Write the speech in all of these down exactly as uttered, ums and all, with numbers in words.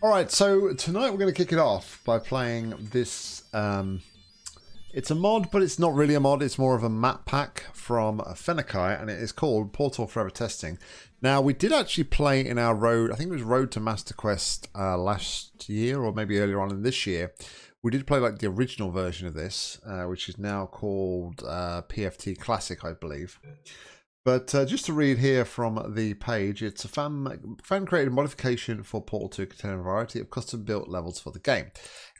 All right, so tonight we're going to kick it off by playing this. Um, it's a mod, but it's not really a mod. It's more of a map pack from Fennecai, and it is called Portal Forever Testing. Now, we did actually play in our road, I think it was Road to Master Quest uh, last year, or maybe earlier on in this year. We did play like the original version of this, uh, which is now called uh, P F T Classic, I believe. But uh, just to read here from the page, it's a fan, fan created modification for Portal two containing a variety of custom built levels for the game.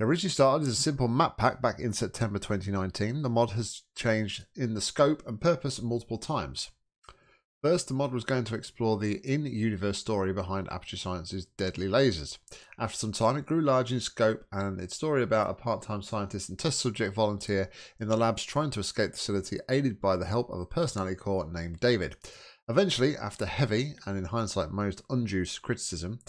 It originally started as a simple map pack back in September twenty nineteen. The mod has changed in the scope and purpose multiple times. First, the mod was going to explore the in-universe story behind Aperture Science's deadly lasers. After some time, it grew large in scope, and its story about a part-time scientist and test subject volunteer in the labs trying to escape the facility, aided by the help of a personality core named David. Eventually, after heavy, and in hindsight most undue criticism,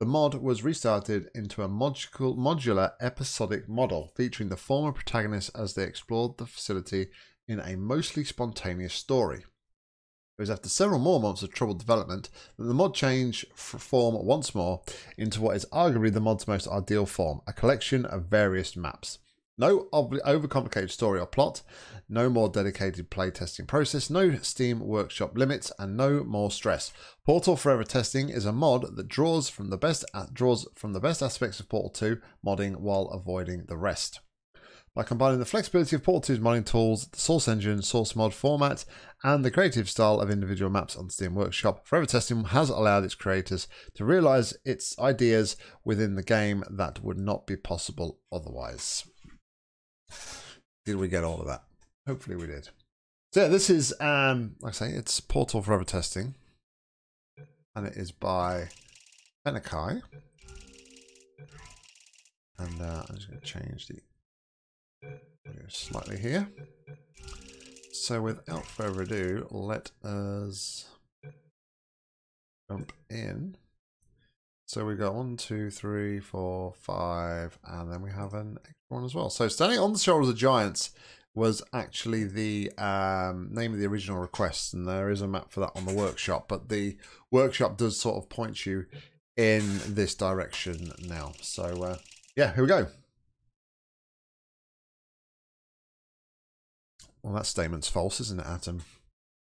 the mod was restarted into a modular episodic model, featuring the former protagonists as they explored the facility in a mostly spontaneous story. It was after several more months of troubled development that the mod changed form once more into what is arguably the mod's most ideal form, a collection of various maps. No overcomplicated story or plot, no more dedicated playtesting process, no Steam workshop limits, and no more stress. Portal Forever Testing is a mod that draws from the best, draws from the best aspects of Portal two modding while avoiding the rest. By combining the flexibility of Portal two's modding tools, the source engine, source mod format, and the creative style of individual maps on Steam Workshop, Forever Testing has allowed its creators to realise its ideas within the game that would not be possible otherwise. Did we get all of that? Hopefully we did. So yeah, this is, um, like I say, it's Portal Forever Testing, and it is by Benakai. And uh, I'm just going to change the slightly here. So without further ado, let us jump in. So we got one, two, three, four, five, and then we have an extra one as well. So Standing on the Shoulders of Giants was actually the um, name of the original request, and there is a map for that on the workshop, but the workshop does sort of point you in this direction now. So uh, yeah, here we go. Well, that statement's false, isn't it, Atom?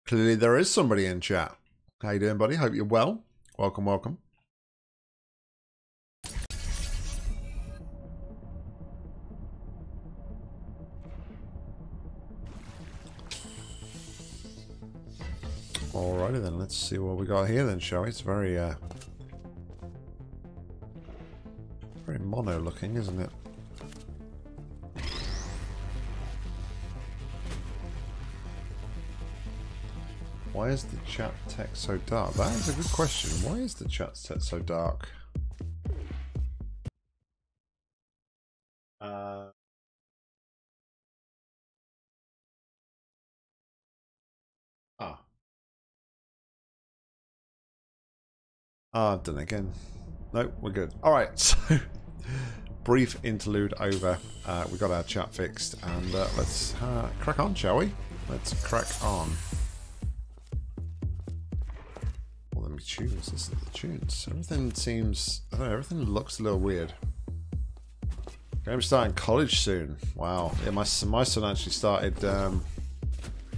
Clearly there is somebody in chat. How you doing, buddy? Hope you're well. Welcome, welcome. Alrighty then, let's see what we got here then, shall we? It's very, uh... very mono-looking, isn't it? Why is the chat text so dark? That is a good question. Why is the chat set so dark? Uh, ah. Ah, I've done it again. Nope, we're good. All right, so brief interlude over. Uh, we got our chat fixed, and uh, let's uh, crack on, shall we? Let's crack on. Tunes, this is the tunes. Everything seems, I don't know, everything looks a little weird. I'm starting college soon. Wow. Yeah, my, my son actually started um,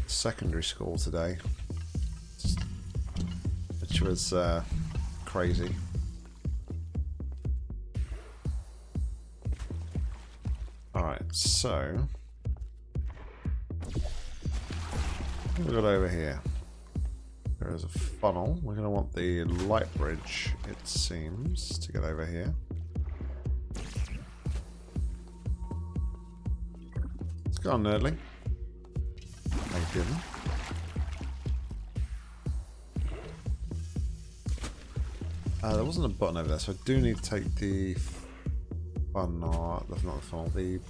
secondary school today, which was uh, crazy. Alright, so what have we got over here? There is a funnel. We're going to want the light bridge, it seems, to get over here. Let's go on, nerdling. How you feeling? Uh, there wasn't a button over there, so I do need to take the funnel. That's not the funnel. The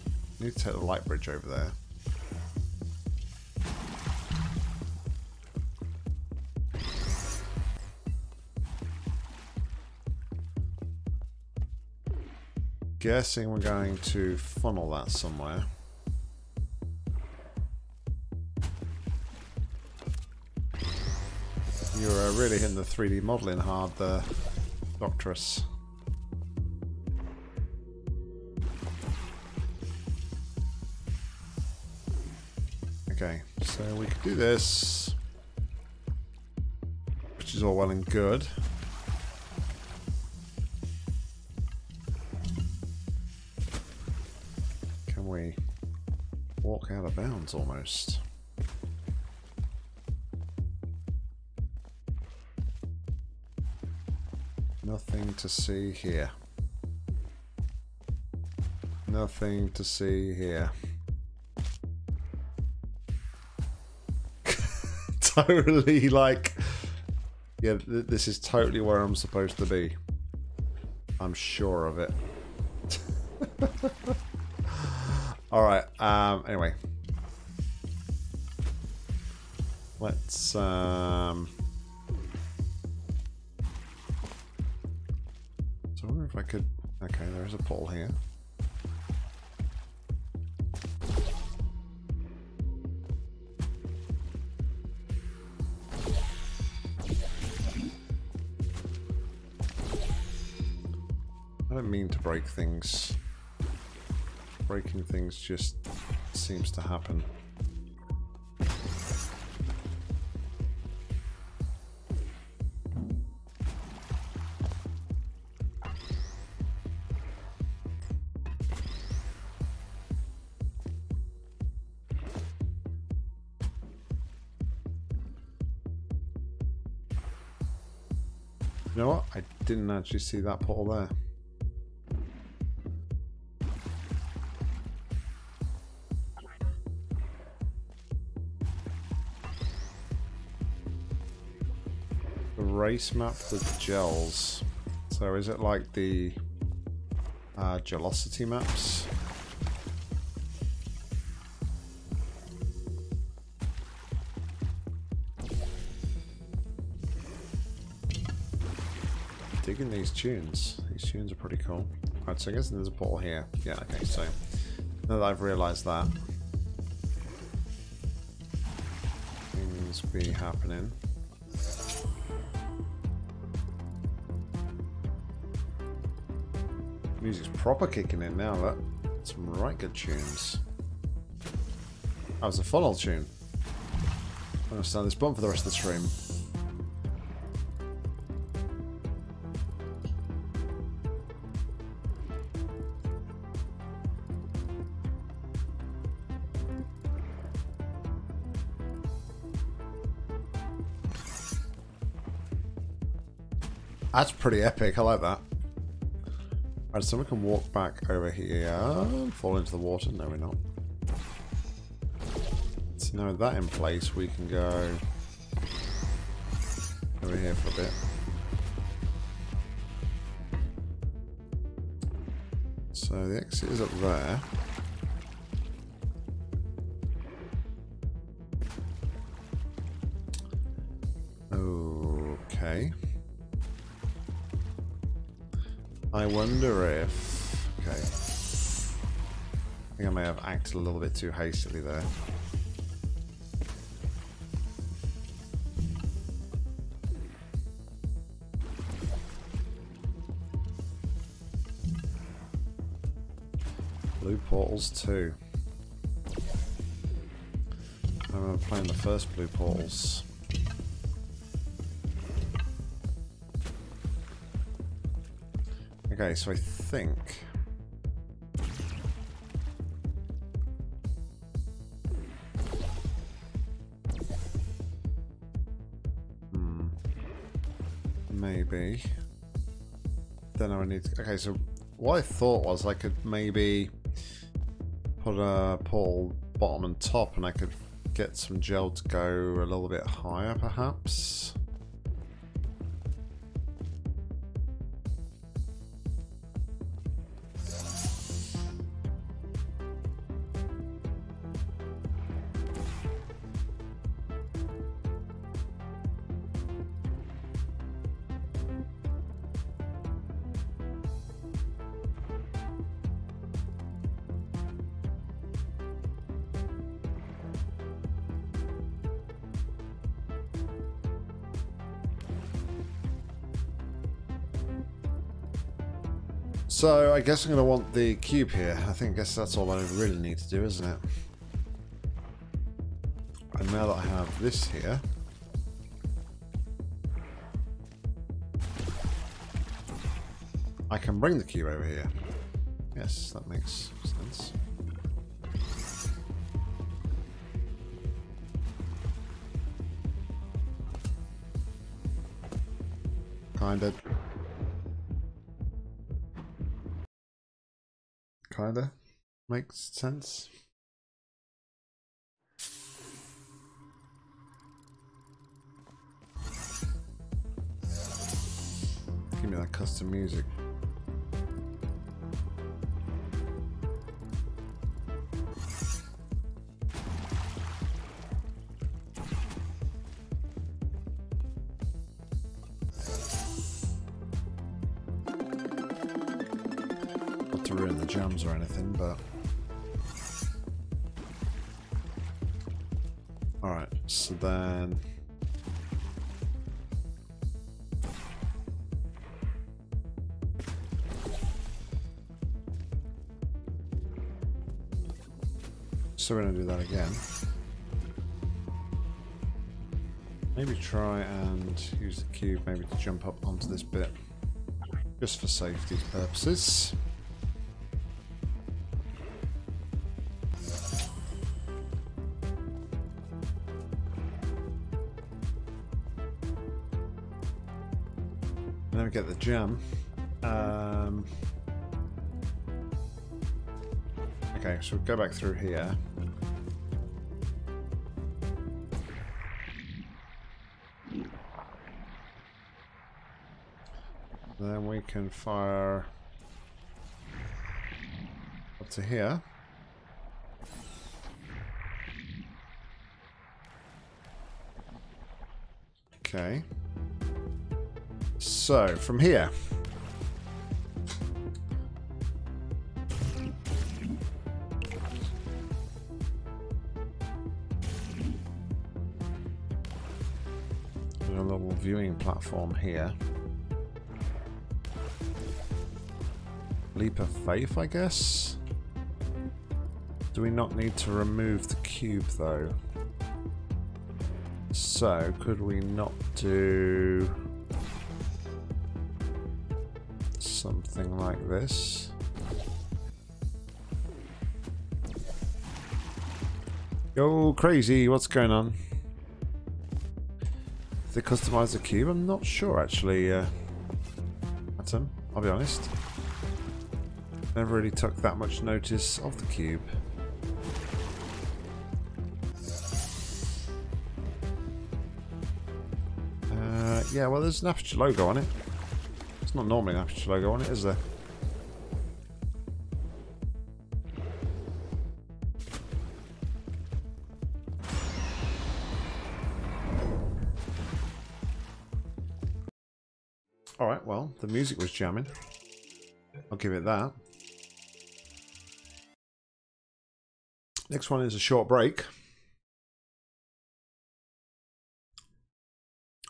I need to take the light bridge over there. Guessing we're going to funnel that somewhere. You're uh, really hitting the three D modelling hard there, Doctorus. Okay, so we can do this, which is all well and good. Can we walk out of bounds almost? Nothing to see here. Nothing to see here. Totally like, yeah, th this is totally where I'm supposed to be. I'm sure of it. All right. Um. Anyway, let's um. So I wonder if I could. Okay, there is a pole here. I don't mean to break things. Breaking things just seems to happen. You know what? I didn't actually see that portal there. Race map with gels. So is it like the uh, gelosity maps? Digging these tunes. These tunes are pretty cool. Alright, so I guess there's a portal here. Yeah, okay, so now that I've realised that, things be happening. Music's proper kicking in now, look. Some right good tunes. That was a fun old tune. I'm gonna stand this bump for the rest of the stream. That's pretty epic, I like that. Alright, so we can walk back over here, fall into the water. No, we're not. So now with that in place, we can go over here for a bit. So the exit is up there. Okay. I wonder if... Okay. I think I may have acted a little bit too hastily there. Blue portals too. I remember playing the first blue portals. Okay, so I think hmm maybe then I would need to, okay, so what I thought was I could maybe put a portal bottom and top and I could get some gel to go a little bit higher perhaps. So I guess I'm going to want the cube here. I think I guess that's all I really need to do, isn't it? And now that I have this here, I can bring the cube over here. Yes, that makes sense. Kinda. Kinda makes sense. Give me that custom music. Jams or anything, but all right. So then, so we're gonna do that again. Maybe try and use the cube, maybe to jump up onto this bit, just for safety purposes. Get the jam. Um, okay, so we'll go back through here. Then we can fire up to here. Okay. So, from here, a little viewing platform here. Leap of faith, I guess. Do we not need to remove the cube, though? So, could we not do something like this? Yo, crazy, what's going on? Did they customize the cube? I'm not sure, actually, uh, Atom, I'll be honest. Never really took that much notice of the cube. Uh, yeah, well, there's an Aperture logo on it. Not normally an Aperture logo on it, is there? Alright, well, the music was jamming. I'll give it that. Next one is a short break.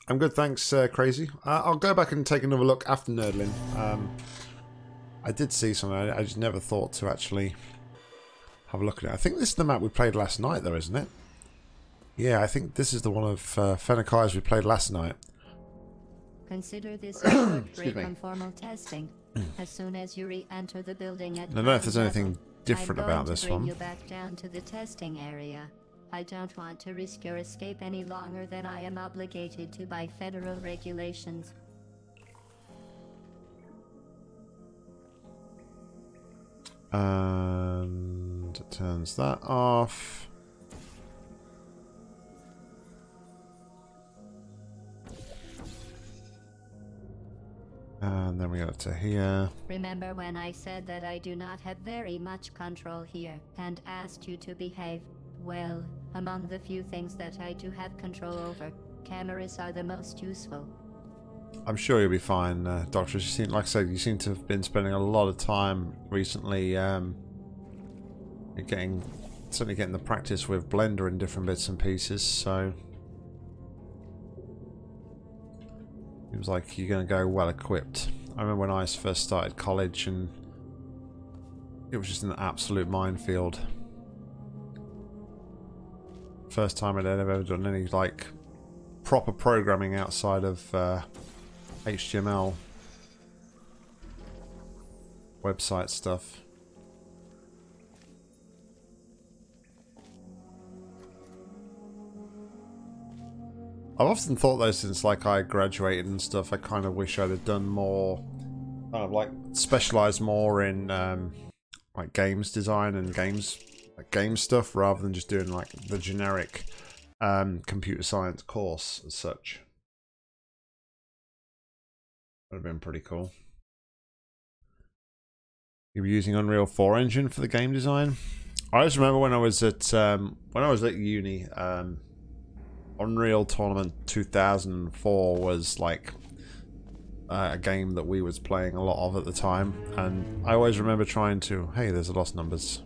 I'm good, thanks, uh, Crazy. Uh, I'll go back and take another look after Nerdlin. Um, I did see something, I, I just never thought to actually have a look at it. I think this is the map we played last night, though, isn't it? Yeah, I think this is the one of uh, Fennecai's we played last night. Consider this a short break on formal testing. As soon as you re-enter the building at I don't know if there's anything different about this one. I'm going to bring you back down to the testing area. I don't want to risk your escape any longer than I am obligated to by federal regulations. And it turns that off. And then we got to here. Remember when I said that I do not have very much control here and asked you to behave? Well, among the few things that I do have control over, cameras are the most useful. I'm sure you'll be fine, uh, Doctor. You seem, like I said, you seem to have been spending a lot of time recently um, getting, certainly getting the practice with Blender and different bits and pieces, so seems like you're going to go well equipped. I remember when I first started college and it was just an absolute minefield. First time I'd ever done any like proper programming outside of uh, H T M L website stuff. I've often thought though, since like I graduated and stuff, I kind of wish I'd have done more, kind of like specialised more in um, like games design and games, like game stuff, rather than just doing like the generic um, computer science course as such. Would have been pretty cool. You were using Unreal four engine for the game design. I always remember when I was at um, when I was at uni. Um, Unreal Tournament two thousand four was like uh, a game that we was playing a lot of at the time, and I always remember trying to, hey, there's a lost numbers.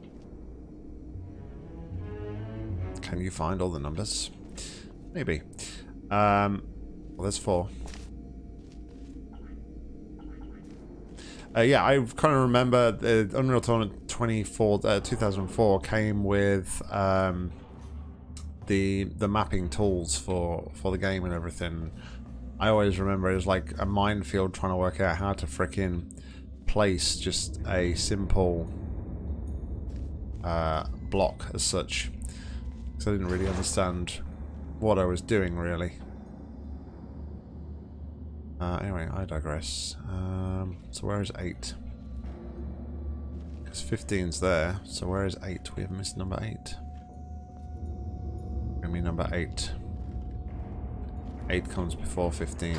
Can you find all the numbers? Maybe. Um, well, there's four. Uh, yeah, I kind of remember the Unreal Tournament twenty-four, uh, two thousand four came with um, the the mapping tools for for the game and everything. I always remember it was like a minefield trying to work out how to frickin' place just a simple uh, block as such, because I didn't really understand what I was doing really. Uh, anyway, I digress. Um, so where is eight? Because fifteen's there, so where is eight? We have missed number eight. Give me number eight. Eight comes before fifteen.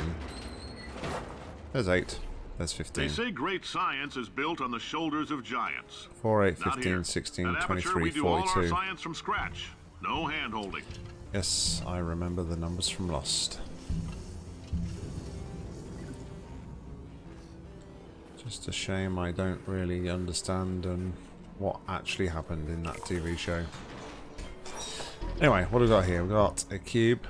There's eight. There's fifteen. They say great science is built on the shoulders of giants. four, eight, fifteen, sixteen, twenty-three, forty-two. We do all our science from scratch. No hand-holding. Yes, I remember the numbers from Lost. Just a shame I don't really understand um, what actually happened in that T V show. Anyway, what have we got here? We've got a cube.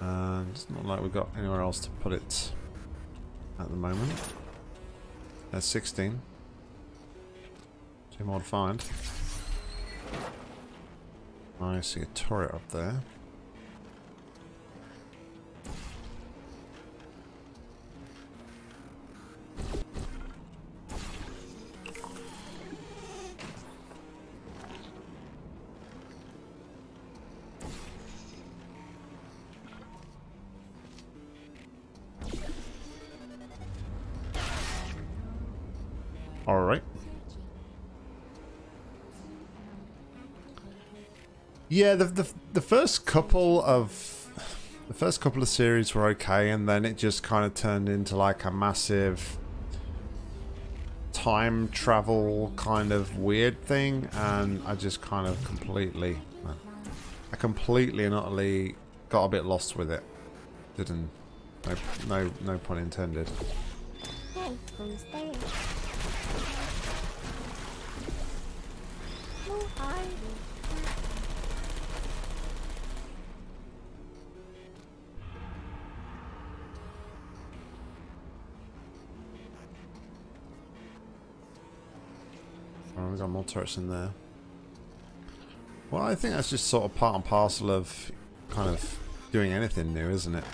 And it's not like we've got anywhere else to put it at the moment. There's sixteen. Two more to find. I see a turret up there. Yeah, the, the the first couple of the first couple of series were okay, and then it just kind of turned into like a massive time travel kind of weird thing, and I just kind of completely, I completely and utterly got a bit lost with it. Didn't, no, no, no pun intended. Hey, who's there? Who are you? We've got more turrets in there. Well, I think that's just sort of part and parcel of kind of doing anything new, isn't it?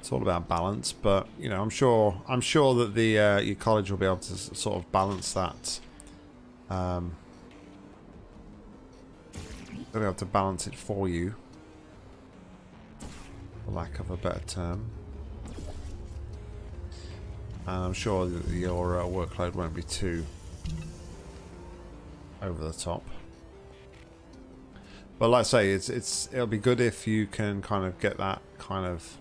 It's all about balance, but you know, I'm sure, I'm sure that the uh, your college will be able to sort of balance that. Um, they'll be able to balance it for you, for lack of a better term. And I'm sure that your uh, workload won't be too over the top. But like I say, it's it's it'll be good if you can kind of get that kind of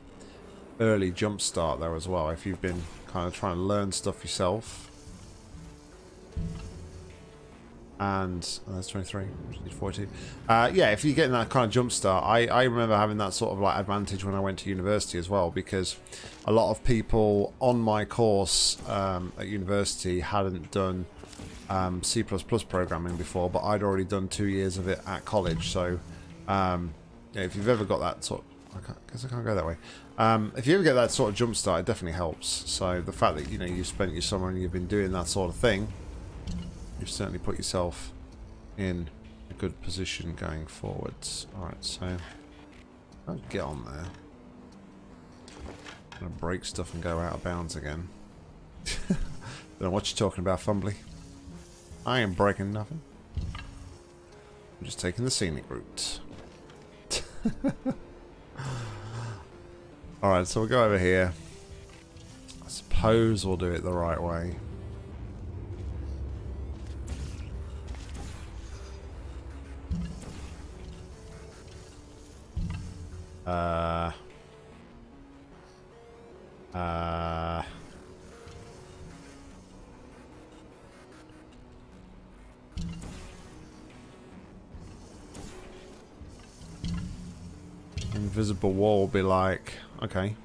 early jump start there as well. If you've been kind of trying to learn stuff yourself. And oh, that's twenty-three, forty-two. Uh, yeah, if you're getting that kind of jump start, I, I remember having that sort of like advantage when I went to university as well, because a lot of people on my course um, at university hadn't done um, C plus plus programming before, but I'd already done two years of it at college. So um, yeah, if you've ever got that sort of, I, can't, I guess I can't go that way. Um, if you ever get that sort of jump start, it definitely helps. So the fact that you know you've spent your summer and you've been doing that sort of thing you've certainly put yourself in a good position going forwards. Alright, so I'll get on there. I'm going to break stuff and go out of bounds again. Don't know what you're talking about, Fumbly. I ain't breaking nothing. I'm just taking the scenic route. Alright, so we'll go over here. I suppose we'll do it the right way. Uh... Uh... Invisible wall will be like, okay.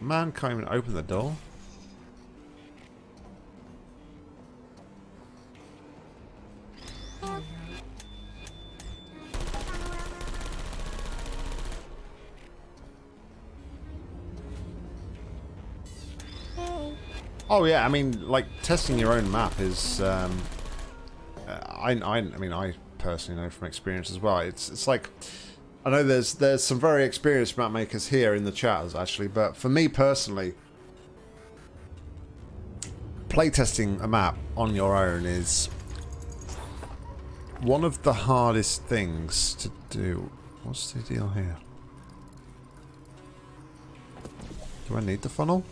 Man can't even open the door. Oh yeah, I mean, like, testing your own map is, um, I, I, I mean, I personally know from experience as well. It's, it's like, I know there's, there's some very experienced map makers here in the chats actually, but for me personally, playtesting a map on your own is one of the hardest things to do. What's the deal here? Do I need the funnel?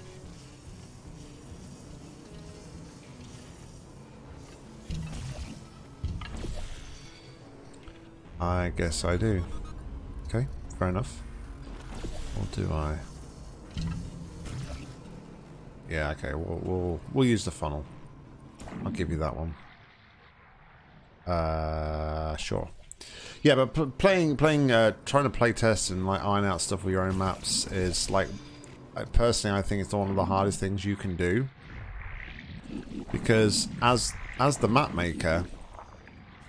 I guess I do. Okay, fair enough. Or do I? Yeah, okay, we'll, we'll, we'll use the funnel. I'll give you that one. Uh, sure. Yeah, but p playing, playing, uh, trying to play test and like iron out stuff with your own maps is like, I personally I think it's one of the hardest things you can do. Because as, as the map maker,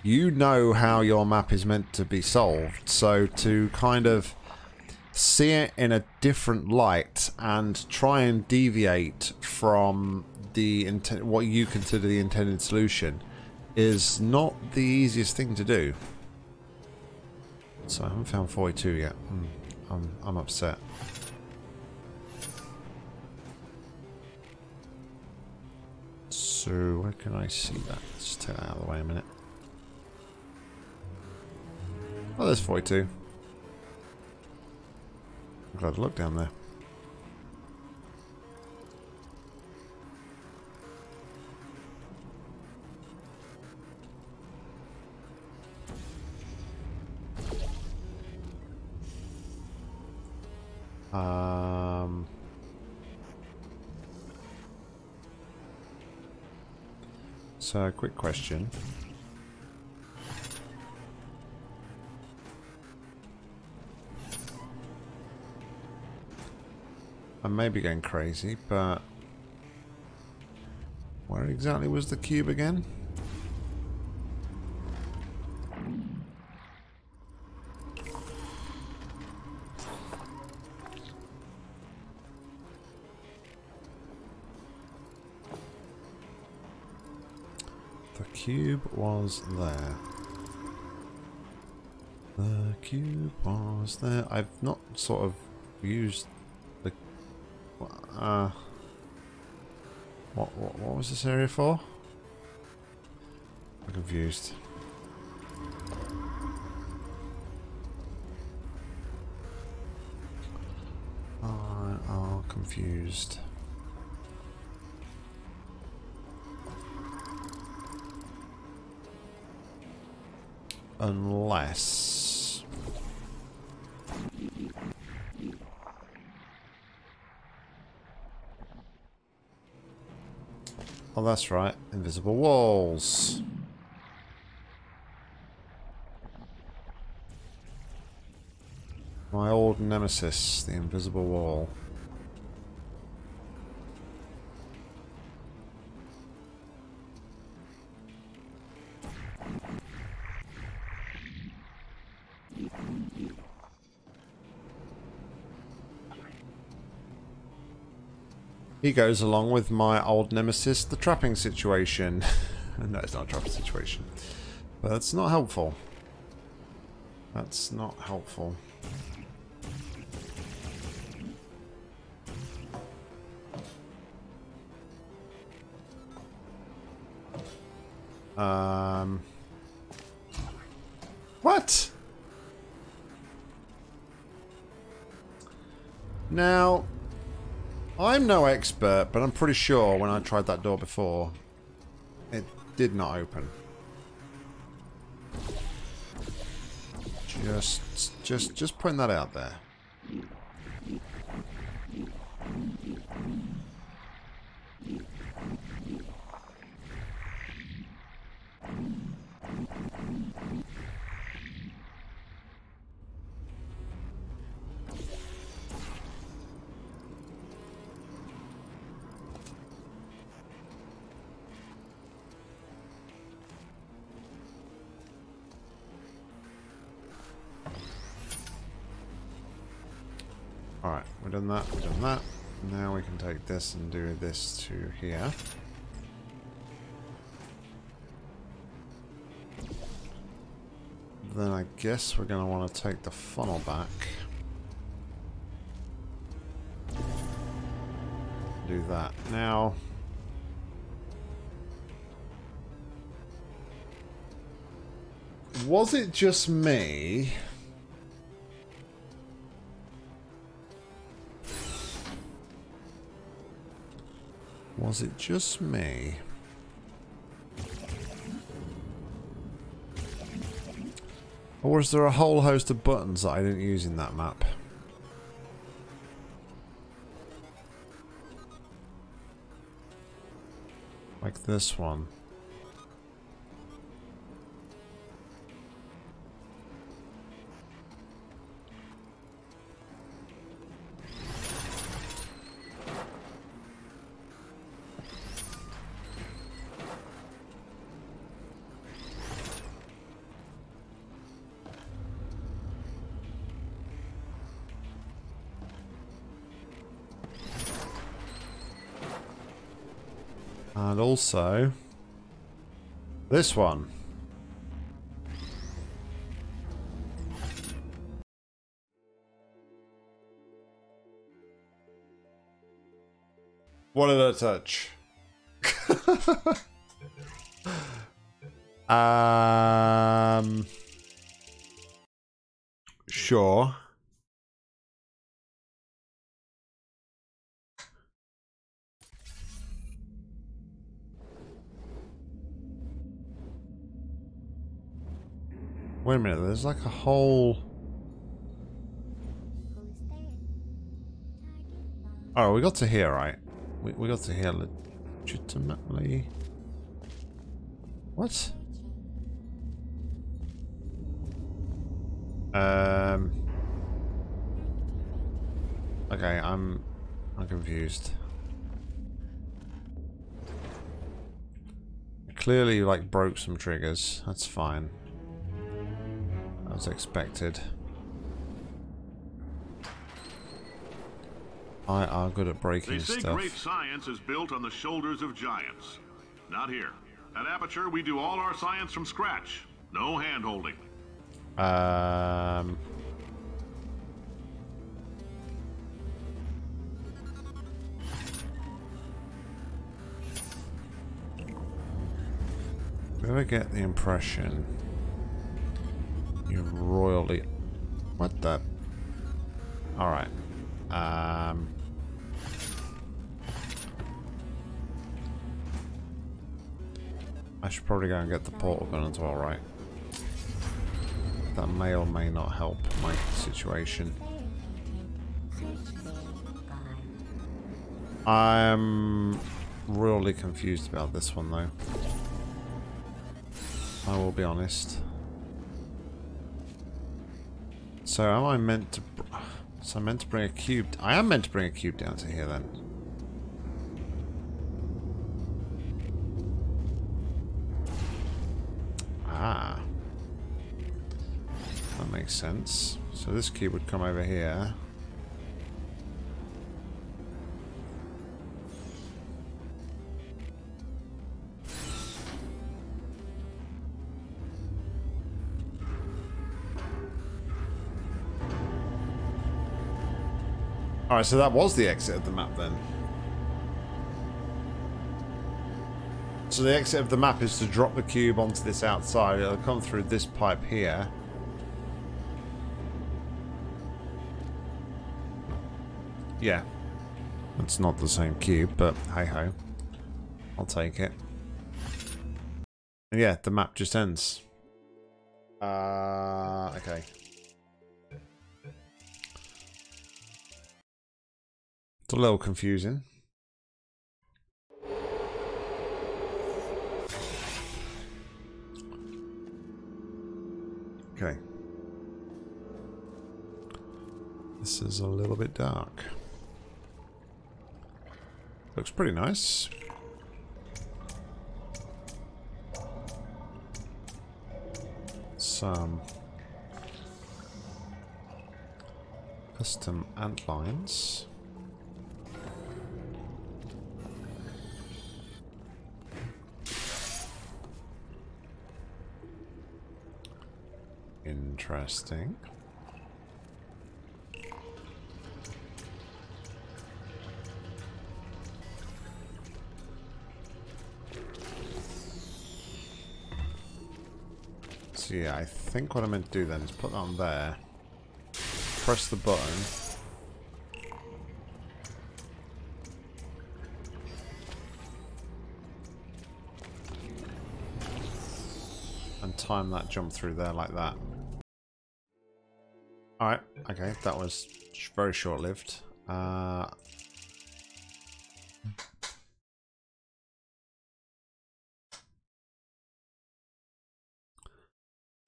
you know how your map is meant to be solved, so to kind of see it in a different light and try and deviate from the what you consider the intended solution is not the easiest thing to do. So I haven't found forty-two yet. Mm, I'm, I'm upset. So where can I see that? Let's take that out of the way a minute. Oh, there's forty-two. I'm glad to look down there. Um, so, a quick question. I may be going crazy, but where exactly was the cube again? The cube was there. The cube was there. I've not sort of used... Uh, what, what what was this area for? I'm confused. I am confused. Unless. Oh, that's right. Invisible walls. My old nemesis, the invisible wall. He goes along with my old nemesis, the trapping situation. And that is not a trapping situation. But that's not helpful. That's not helpful. Um. What? Now, I'm no expert, but I'm pretty sure when I tried that door before, it did not open. Just, just, just putting that out there. Alright, we've done that, we've done that. Now we can take this and do this to here. Then I guess we're going to want to take the funnel back. Do that. Now, was it just me? Was it just me? Or is there a whole host of buttons that I didn't use in that map? Like this one. And also, this one. What did I touch? um, sure. Wait a minute, there's like a whole... Oh, we got to here, right? We, we got to here legitimately. What? Um... Okay, I'm... I'm confused. Clearly, like, broke some triggers. That's fine. As expected. I are good at breaking they say stuff. Great science is built on the shoulders of giants. Not here. At Aperture, we do all our science from scratch. No hand-holding. Um... Do I get the impression... You royally... What the... Alright. Um... I should probably go and get the portal gun as well, right? That may or may not help my situation. I'm... really confused about this one, though. I will be honest. So am I meant to? So I'm meant to bring a cube. I am meant to bring a cube down to here then. Ah, that makes sense. So this cube would come over here. Alright, so that was the exit of the map then. So the exit of the map is to drop the cube onto this outside. It'll come through this pipe here. Yeah. It's not the same cube, but hey-ho. I'll take it. And yeah, the map just ends. Uh, okay. It's a little confusing. Okay. This is a little bit dark. Looks pretty nice. Some custom antlines. Interesting. So yeah, I think what I'm meant to do then is put that on there, press the button, and time that jump through there like that. Alright, okay, that was very short-lived. Uh,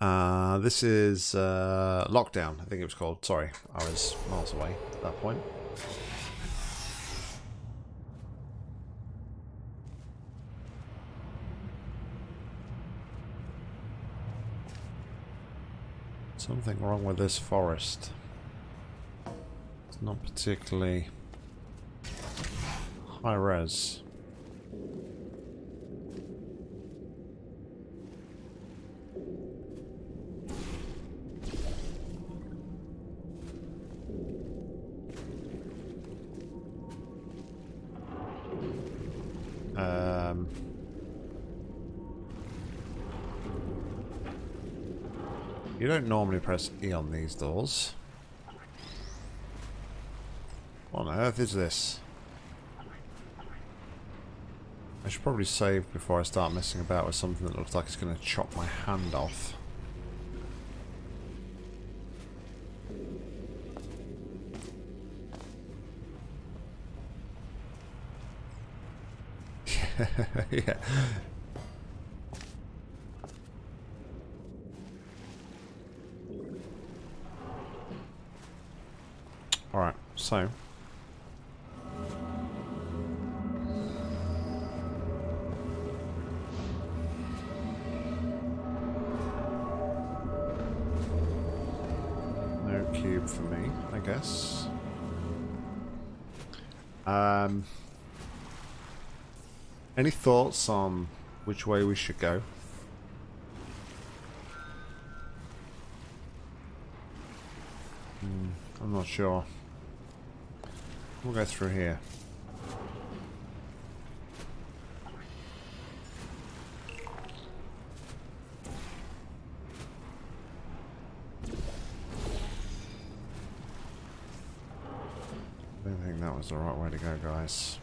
uh, this is uh, Lockdown, I think it was called. Sorry, I was miles away at that point. Something wrong with this forest. It's not particularly high res. Um You don't normally press E on these doors. What on earth is this? I should probably save before I start messing about with something that looks like it's going to chop my hand off. Yeah. Alright, so no cube for me, I guess. Um, any thoughts on which way we should go? Hmm, I'm not sure. We'll go through here. I don't think that was the right way to go, guys.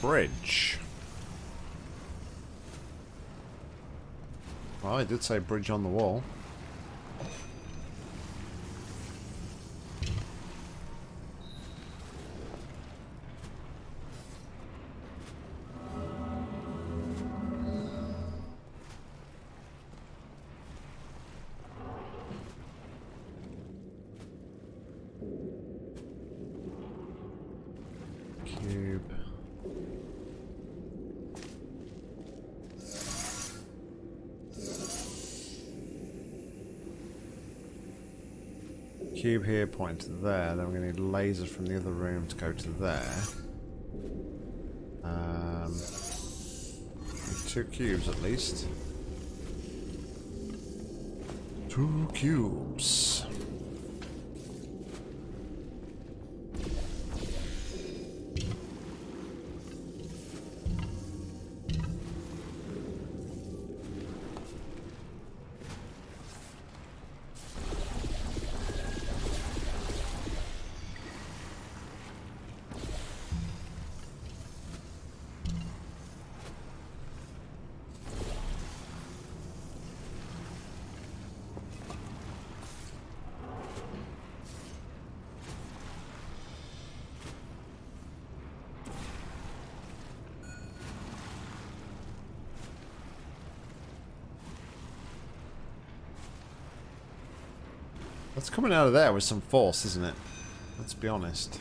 Bridge. Well, I did say bridge on the wall. Cube. cube here pointing to there, then we're going to need lasers from the other room to go to there. Um, two cubes at least. Two cubes. That's coming out of there with some force, isn't it? Let's be honest.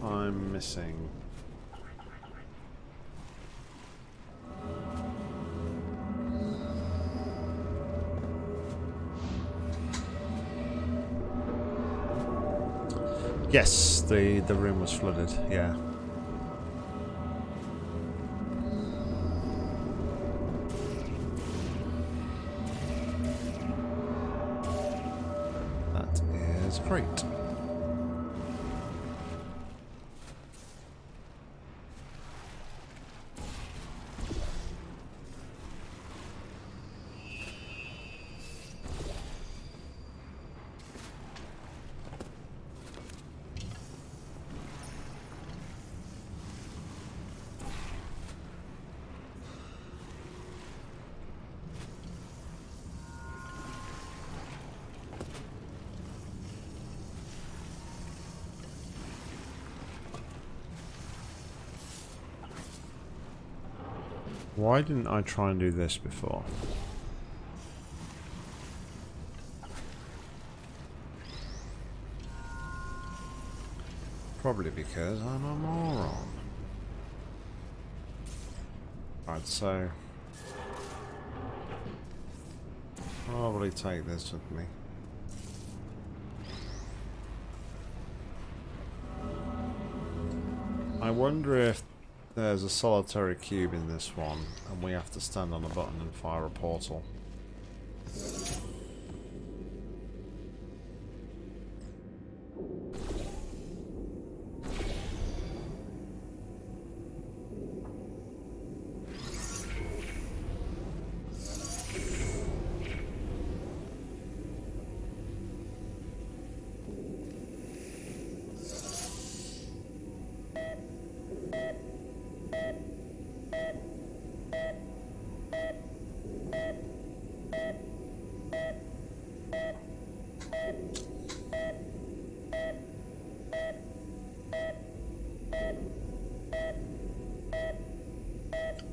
I'm missing. Yes, the the room was flooded. Yeah. That is great. Why didn't I try and do this before? Probably because I'm a moron. Right, so... probably take this with me. I wonder if there's a solitary cube in this one, and we have to stand on a button and fire a portal.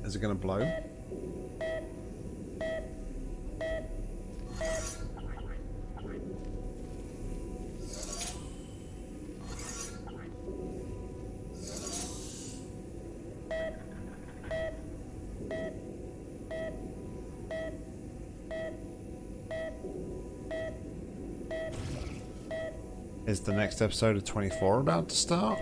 Is it going to blow? Is the next episode of twenty-four about to start?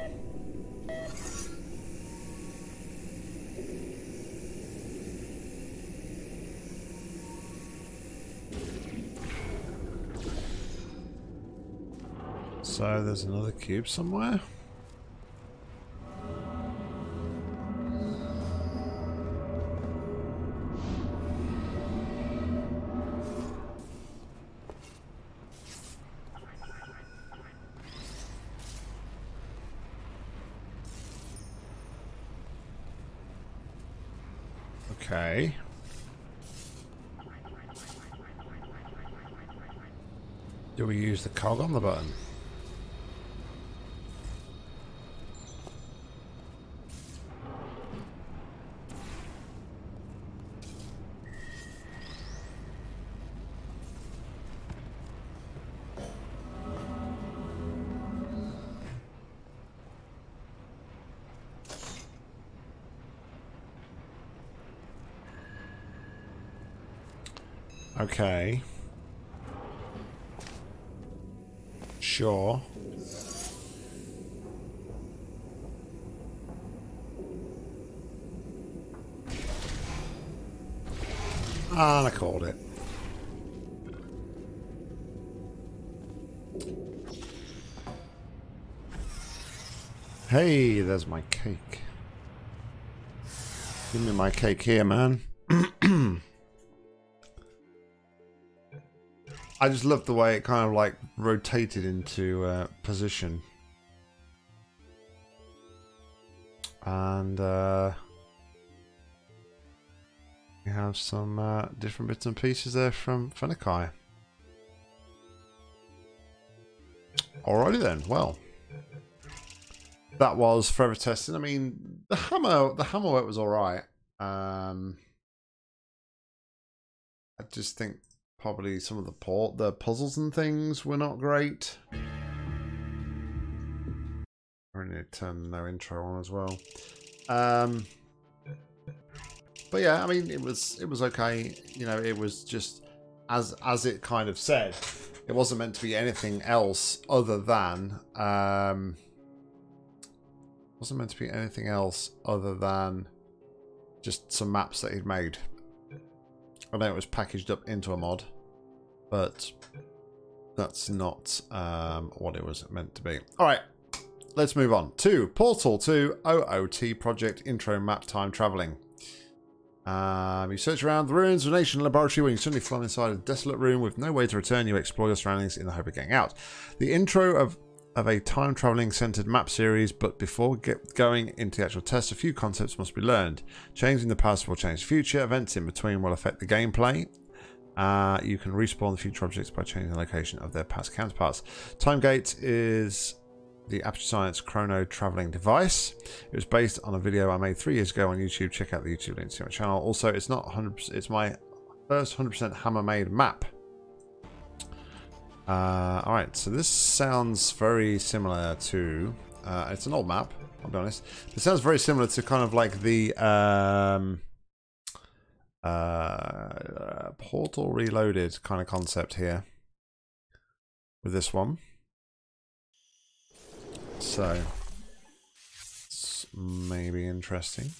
So there's another cube somewhere. Okay. Do we use the cog on the button? Okay. Sure. Ah, I called it. Hey, there's my cake. Give me my cake here, man. I just loved the way it kind of like rotated into uh, position. And uh, we have some uh, different bits and pieces there from Fennecai. Alrighty then, well. That was Forever Testing. I mean, the hammer, the hammer work was alright. Um, I just think probably some of the port, the puzzles and things were not great. I need to turn their intro on as well. Um, but yeah, I mean, it was it was okay. You know, it was just as as it kind of said. It wasn't meant to be anything else other than um, wasn't meant to be anything else other than just some maps that he'd made. I know it was packaged up into a mod, but that's not um, what it was meant to be. All right, let's move on to Portal two O O T Project Intro Map Time Travelling. Um, you search around the ruins of a nation laboratory when you suddenly fly inside a desolate room with no way to return. You explore your surroundings in the hope of getting out. The intro of, of a time travelling centred map series, but before get going into the actual test, a few concepts must be learned. Changing the past will change the future. Events in between will affect the gameplay. Uh, you can respawn the future objects by changing the location of their past counterparts. Time Gate is the Aperture Science chrono travelling device. It was based on a video I made three years ago on YouTube. Check out the YouTube link to my channel. Also, it's not one hundred percent, it's my first one hundred percent hammer made map. Uh, Alright, so this sounds very similar to... Uh, it's an old map, I'll be honest. It sounds very similar to kind of like the... Um, uh, Portal Reloaded kind of concept here. With this one. So... It's maybe interesting.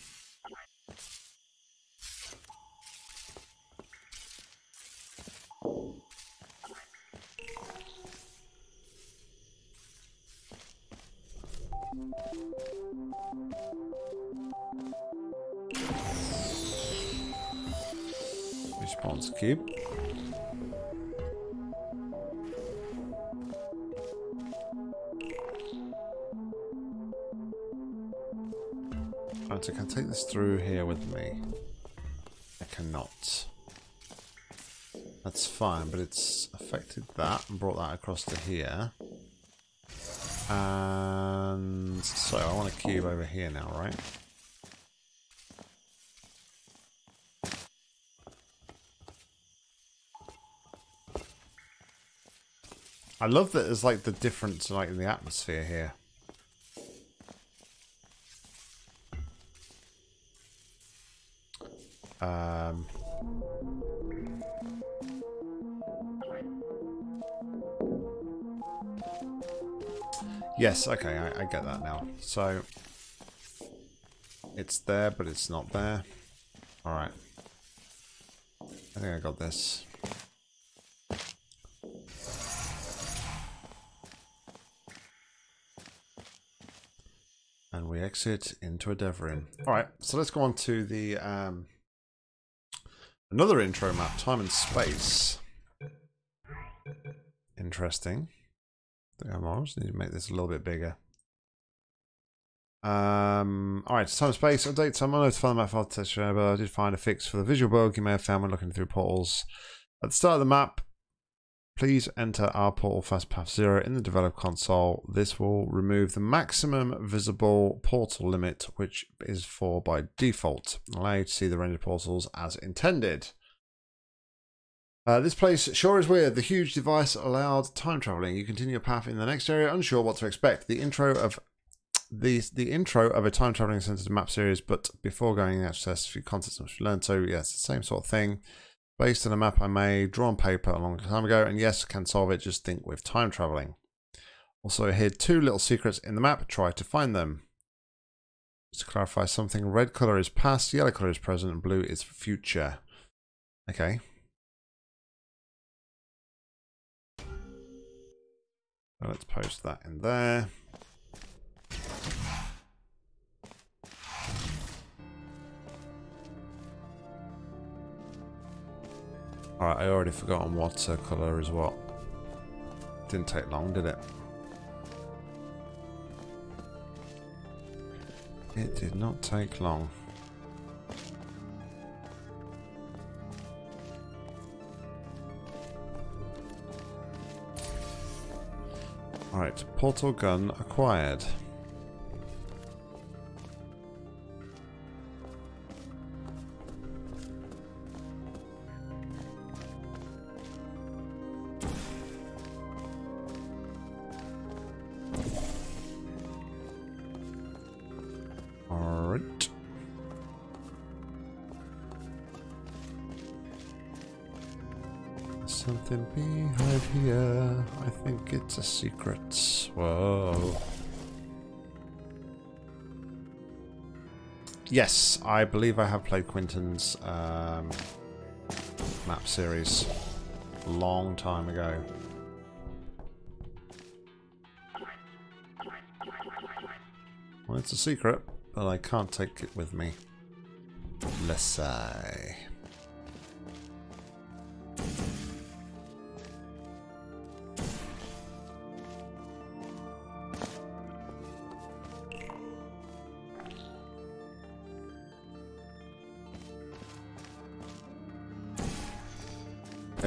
Response cube. Right, so can I take this through here with me? I cannot. That's fine, but it's affected that and brought that across to here. And so I want a cube over here now, right? I love that there's like the difference like in the atmosphere here. Um Yes, okay, I, I get that now. So, it's there, but it's not there. Alright. I think I got this. And we exit into a dev room. Alright, so let's go on to the, um, another intro map, Time and Space. Interesting. I think I just need to make this a little bit bigger. Um, Alright, Time and Space update. So I'm unable to find the map file testing, but I did find a fix for the visual bug you may have found when looking through portals. At the start of the map, please enter our portal fast path zero in the develop console. This will remove the maximum visible portal limit, which is four by default. Allow you to see the rendered portals as intended. Uh, this place sure is weird. The huge device allowed time travelling. You continue your path in the next area, unsure what to expect. The intro of the the intro of a time travelling centered map series, but before going out, there's a few concepts which we learned. So yes, yeah, it's the same sort of thing. Based on a map I made, drawn paper a long time ago, and yes, can solve it. Just think with time travelling. Also, here two little secrets in the map. Try to find them. Just to clarify something: red colour is past, yellow colour is present, and blue is future. Okay. Let's post that in there. Alright, I already forgotten what uh, colour is what. Didn't take long, did it? It did not take long. Alright, portal gun acquired. Alright. Something behind here. I think it's a secret. Whoa. Yes, I believe I have played Quinton's um, map series a long time ago. Well, it's a secret, but I can't take it with me. Let's say.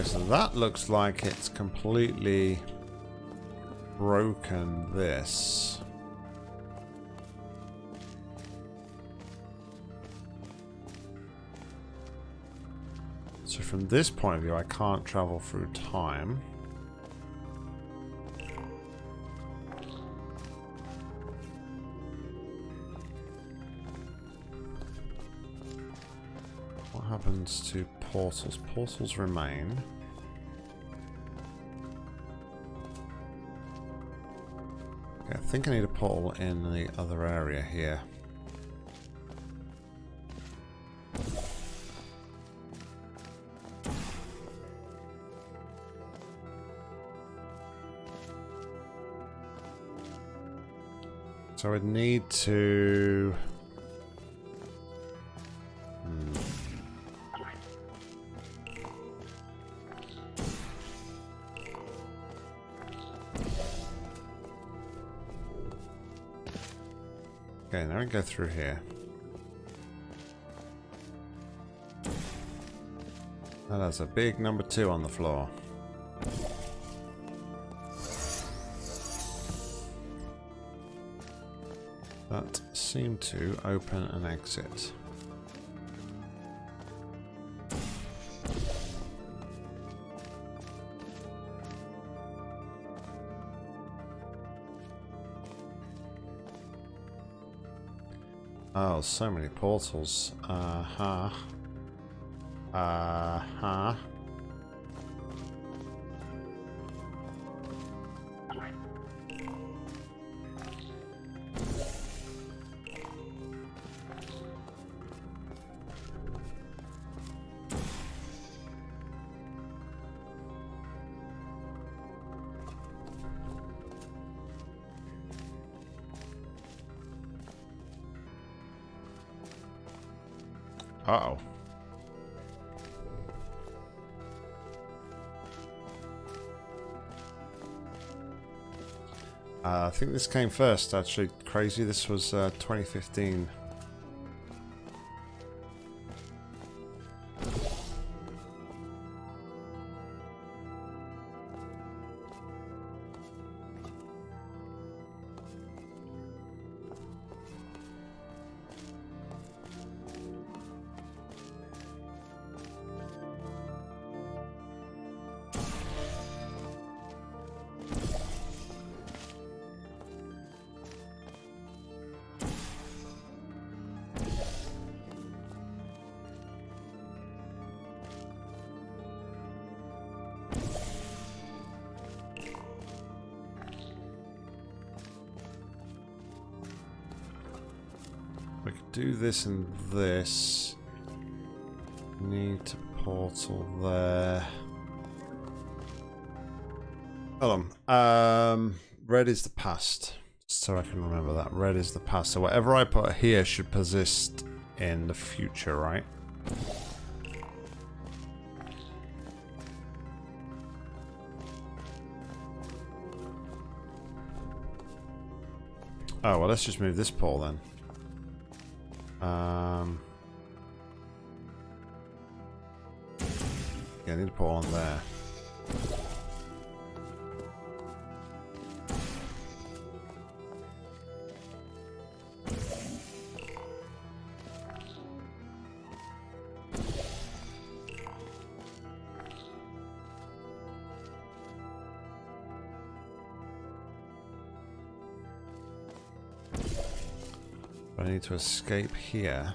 So that looks like it's completely broken this. So from this point of view, I can't travel through time. What happens to portals? Portals remain. I think I need a portal in the other area here. So I would need to... Hmm. Okay, now we go through here. That has a big number two on the floor. That seemed to open an exit. Oh, so many portals. Uh-huh. Uh-huh. Uh-oh. Uh, I think this came first, actually. Crazy, this was uh, twenty fifteen. Do this and this. Need to portal there. Hold on. Um, red is the past. So I can remember that. Red is the past. So whatever I put here should persist in the future, right? Oh, well, let's just move this pole then. Um, yeah, I need to put on there. I need to escape here.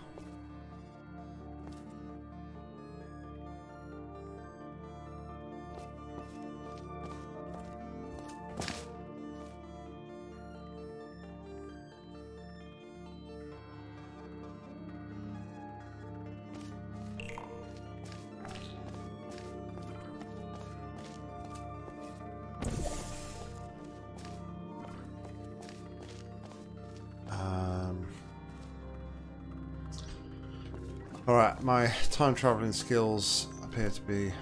My time travelling skills appear to be a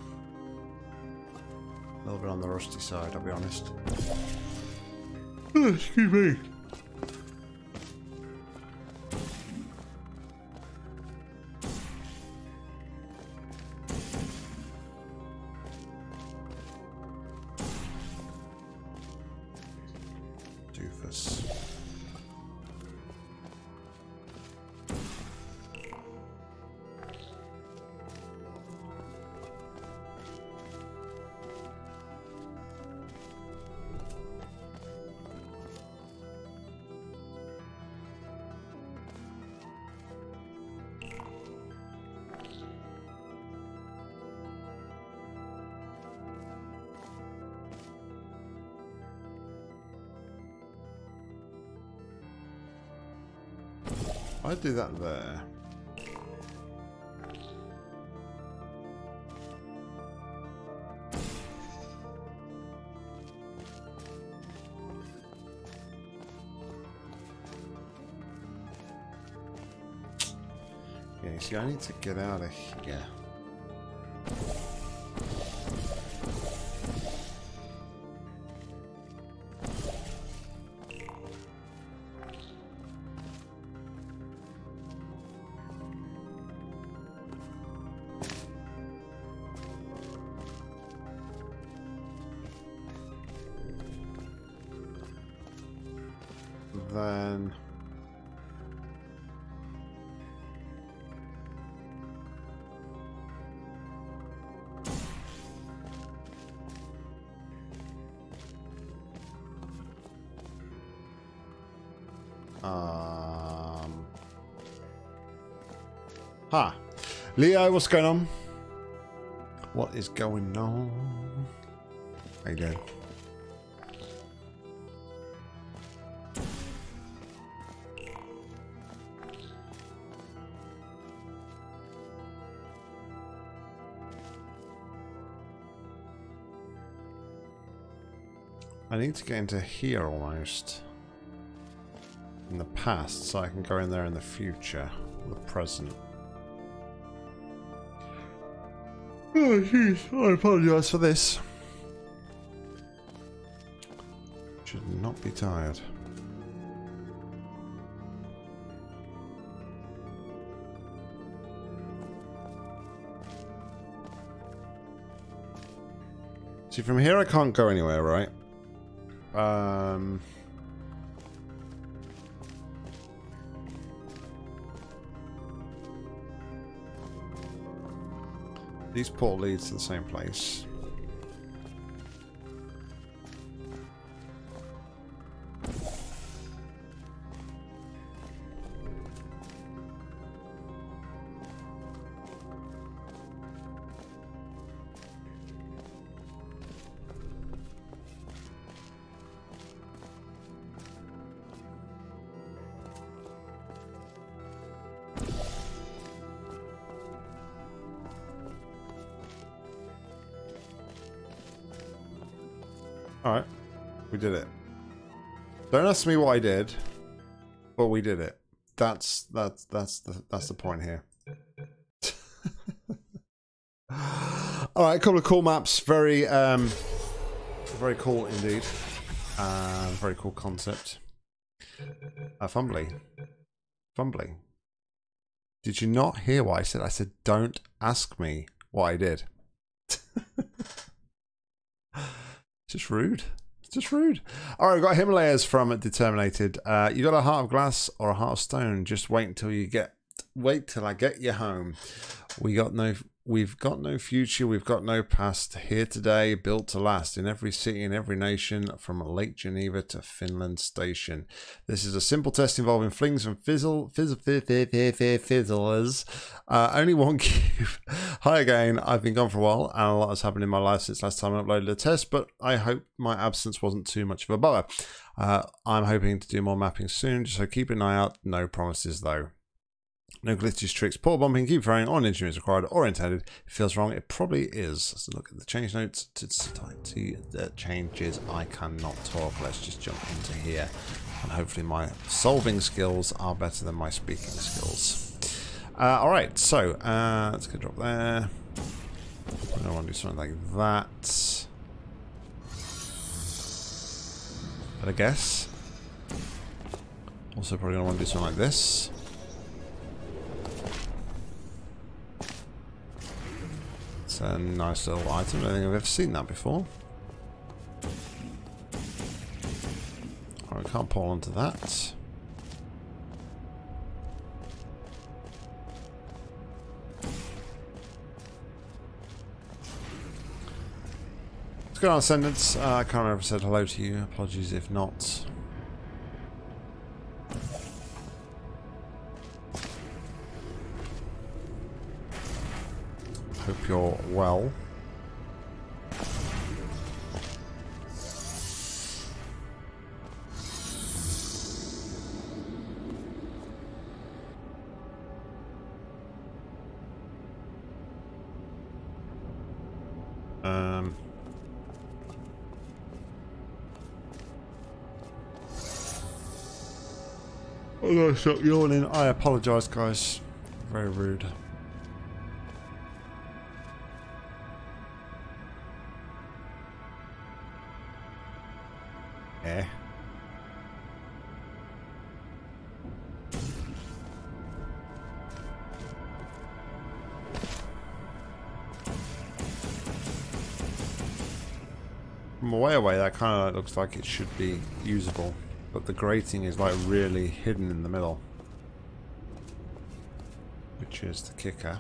little bit on the rusty side, I'll be honest. Excuse me. I'd do that there. Okay, so I need to get out of here. Then um huh Leo, what's going on? What is going on? How you doing? I need to get into here almost in the past so I can go in there in the future, the present. Oh jeez, I apologize for this. should not be tired. See, from here I can't go anywhere, right? Um... These portal leads to the same place. Don't ask me what I did, but we did it. That's that's that's the that's the point here. All right, a couple of cool maps, very um, very cool indeed, uh, very cool concept. Uh, fumbly, fumbly. Did you not hear what I said? I said, don't ask me what I did. Just rude. Just rude. All right, we've got Himalayas from Determinated. Uh, you got a heart of glass or a heart of stone? Just wait until you get. Wait till I get you home. We got no. We've got no future. We've got no past. Here today, built to last. In every city, in every nation, from Lake Geneva to Finland Station. This is a simple test involving flings and fizzle, fizzle, fizzle, fizzle, fizzlers. Uh, only one cube. Hi again. I've been gone for a while, and a lot has happened in my life since last time I uploaded a test. But I hope my absence wasn't too much of a bother. Uh, I'm hoping to do more mapping soon, so keep an eye out. No promises though. No glitches, tricks, portal bumping, keep throwing, or an instrument is required or intended. If it feels wrong, it probably is. So look at the change notes to see the changes. I cannot talk. Let's just jump into here. And hopefully my solving skills are better than my speaking skills. Uh, Alright, so uh, let's go drop there. I don't want to do something like that. But I guess. Also probably going to want to do something like this. It's a nice little item. I don't think I've ever seen that before. I right, can't pull onto that. Let's go on Ascendance. Uh, I can't remember if I said hello to you. Apologies if not. Hope you're well. Um. Oh no, I stopped yawning. I apologise, guys. Very rude. Away, that kind of like looks like it should be usable, but the grating is like really hidden in the middle, which is the kicker.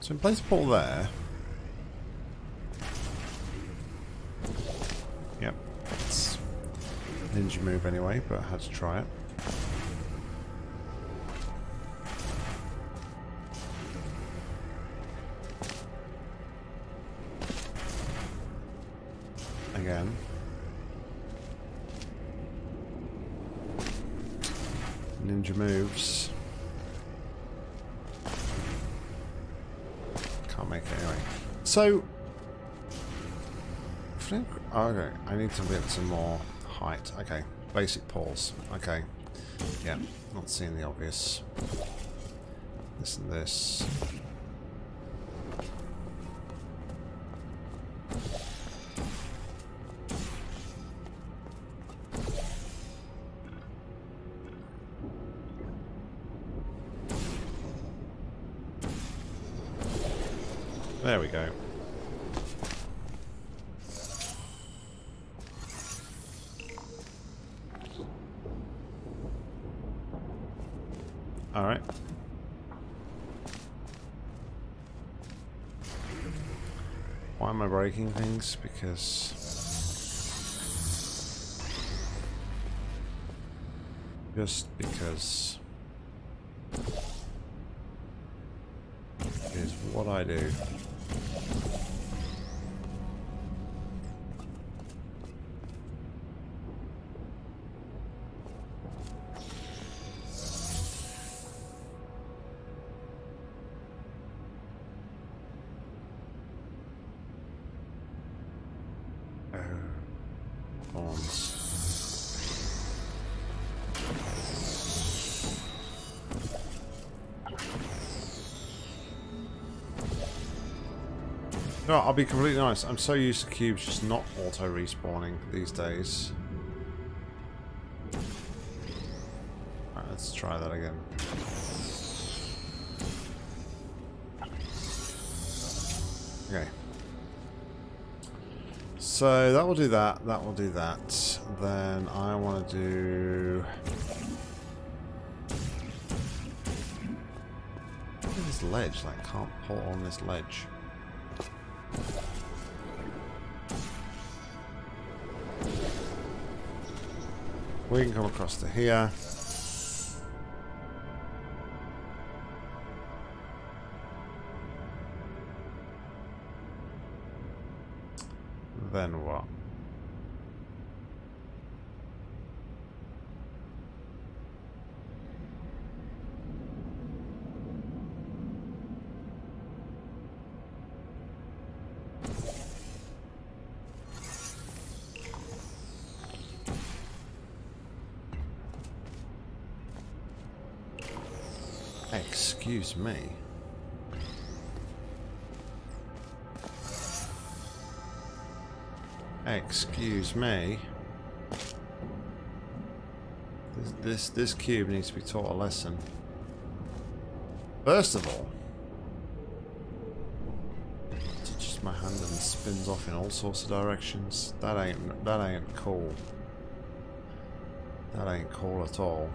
So in place of portal there. Yep, it's a ninja move anyway, but I had to try it. Again. Ninja moves. Can't make it anyway. So, I think, okay, I need to get some more height. Okay, basic pulls. Okay, yeah, not seeing the obvious. This and this. There we go. All right. Why am I breaking things? Because... Just because... It is what I do. No, I'll be completely honest, I'm so used to cubes just not auto-respawning these days. Alright, let's try that again. Okay. So, that will do that, that will do that. Then I want to do... Look at this ledge, like, I can't pull on this ledge. We can come across to here. Then what? Excuse me. Excuse me. This, this this cube needs to be taught a lesson. First of all, it's just my hand and spins off in all sorts of directions. That ain't that ain't cool. That ain't cool at all.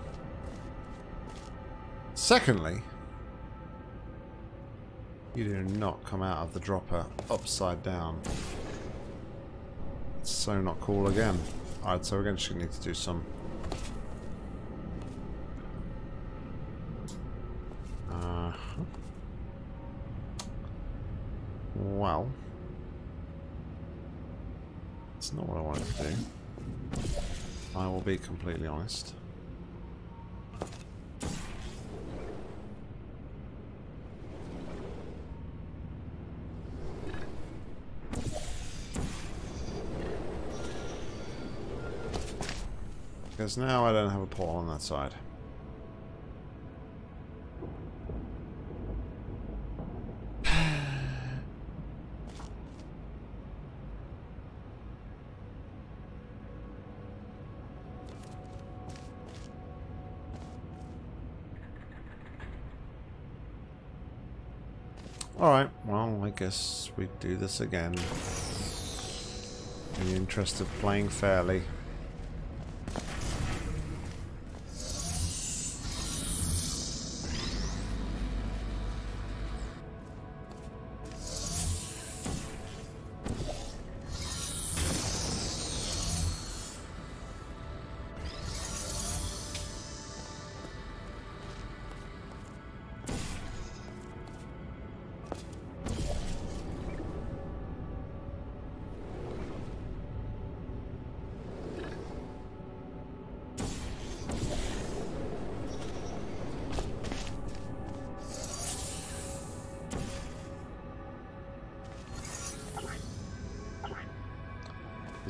Secondly, you do not come out of the dropper upside down. It's so not cool again. Alright, so we're going to need to do some. Uh-huh. Well. It's not what I wanted to do. I will be completely honest. Because now I don't have a portal on that side. Alright, well, I guess we do this again. In the interest of playing fairly.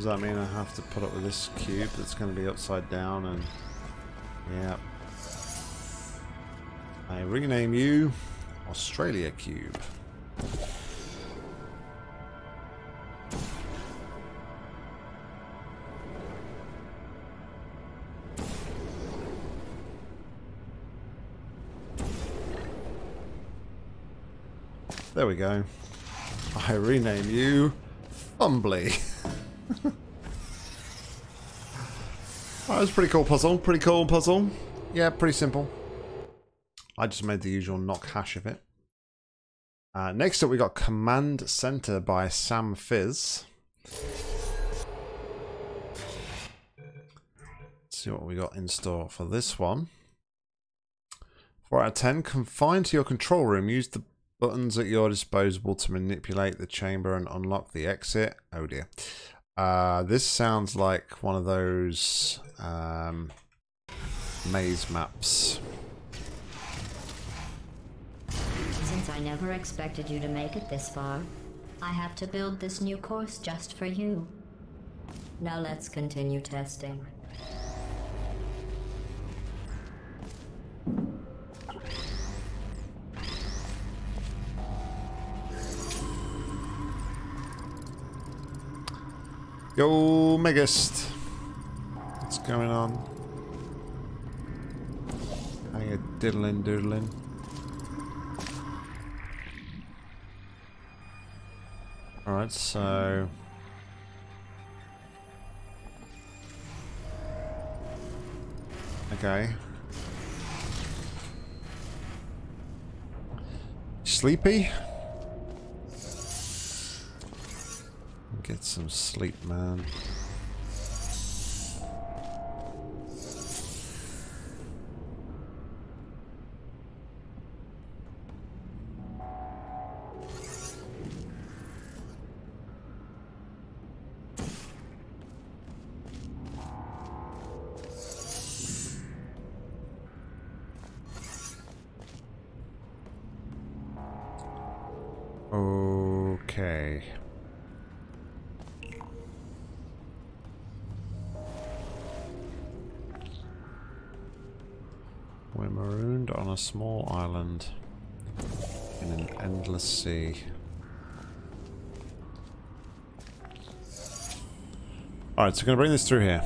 Does that mean I have to put up with this cube that's going to be upside down and... Yeah. I rename you Australia Cube. There we go. I rename you Fumbly. That was a pretty cool puzzle. Pretty cool puzzle. Yeah, pretty simple. I just made the usual knock hash of it. Uh, next up, we got Command Centre by samfizz. Let's see what we got in store for this one. four out of ten. Confined to your control room, use the buttons at your disposal to manipulate the chamber and unlock the exit. Oh dear. Uh, this sounds like one of those um, maze maps. Since I never expected you to make it this far, I have to build this new course just for you. Now let's continue testing. Yo, Megist! What's going on? How you diddling doodling? Alright, so... Okay. Sleepy? Get some sleep, man. Okay. We're marooned on a small island in an endless sea. Alright, so we're going to bring this through here.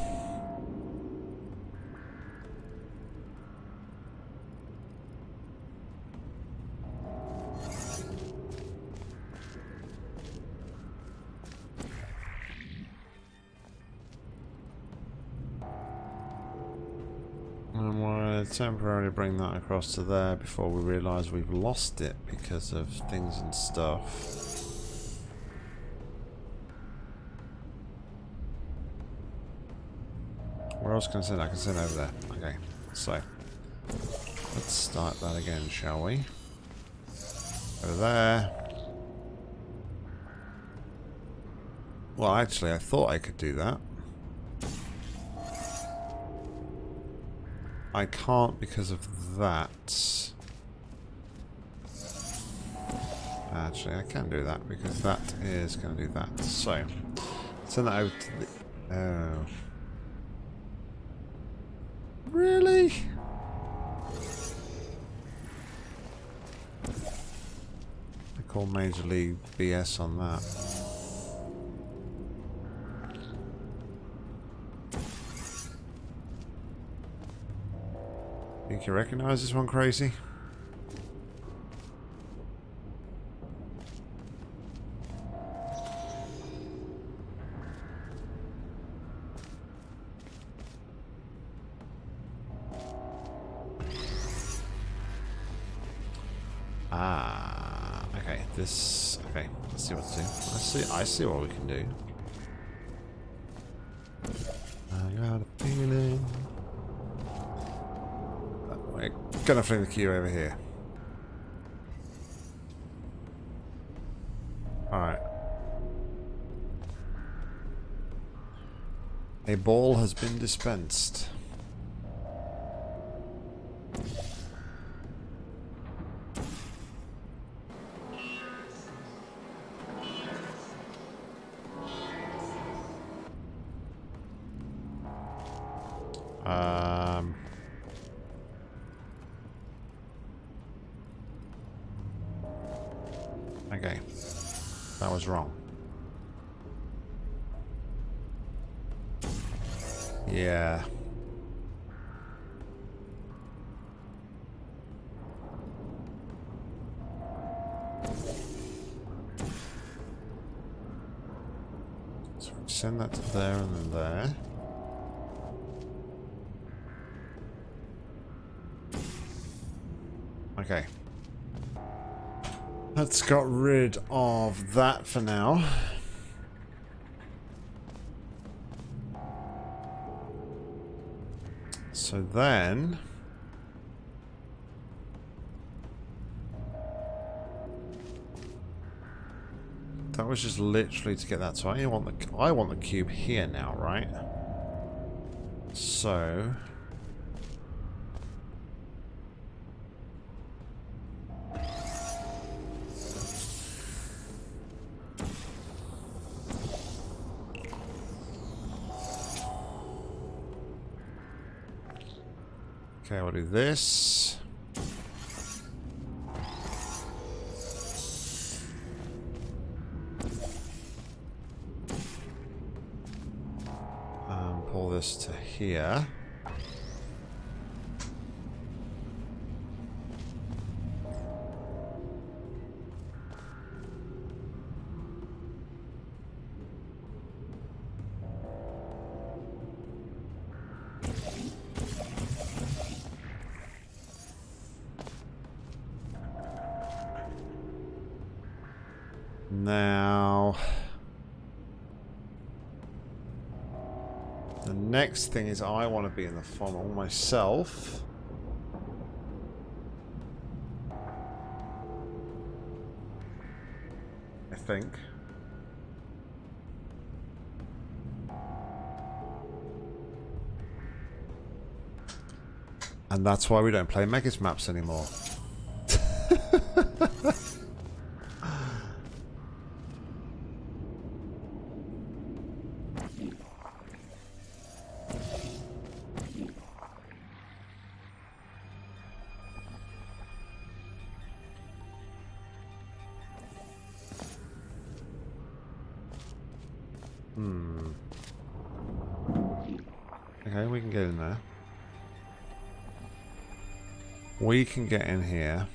Temporarily bring that across to there before we realise we've lost it because of things and stuff. Where else can I send that? I can send over there. Okay, so let's start that again, shall we? Over there. Well, actually, I thought I could do that. I can't because of that. Actually, I can do that because that is going to do that. So, send that out to the... Oh. Really? I call Major League B S on that. Think you recognise this one, Crazy? Ah, okay. This, okay. Let's see what to do. I see. I see what we can do. I got a feeling. Gonna fling the queue over here. Alright. A ball has been dispensed. Um... Okay, that was wrong. Yeah. send that to there and there. Okay. Let's get rid of that for now. So then... that was just literally to get that. So I want the I want the cube here now, right? So okay, we'll do this. This to here. Next thing is I want to be in the funnel myself. I think. And that's why we don't play Megas Maps anymore. We can get in here.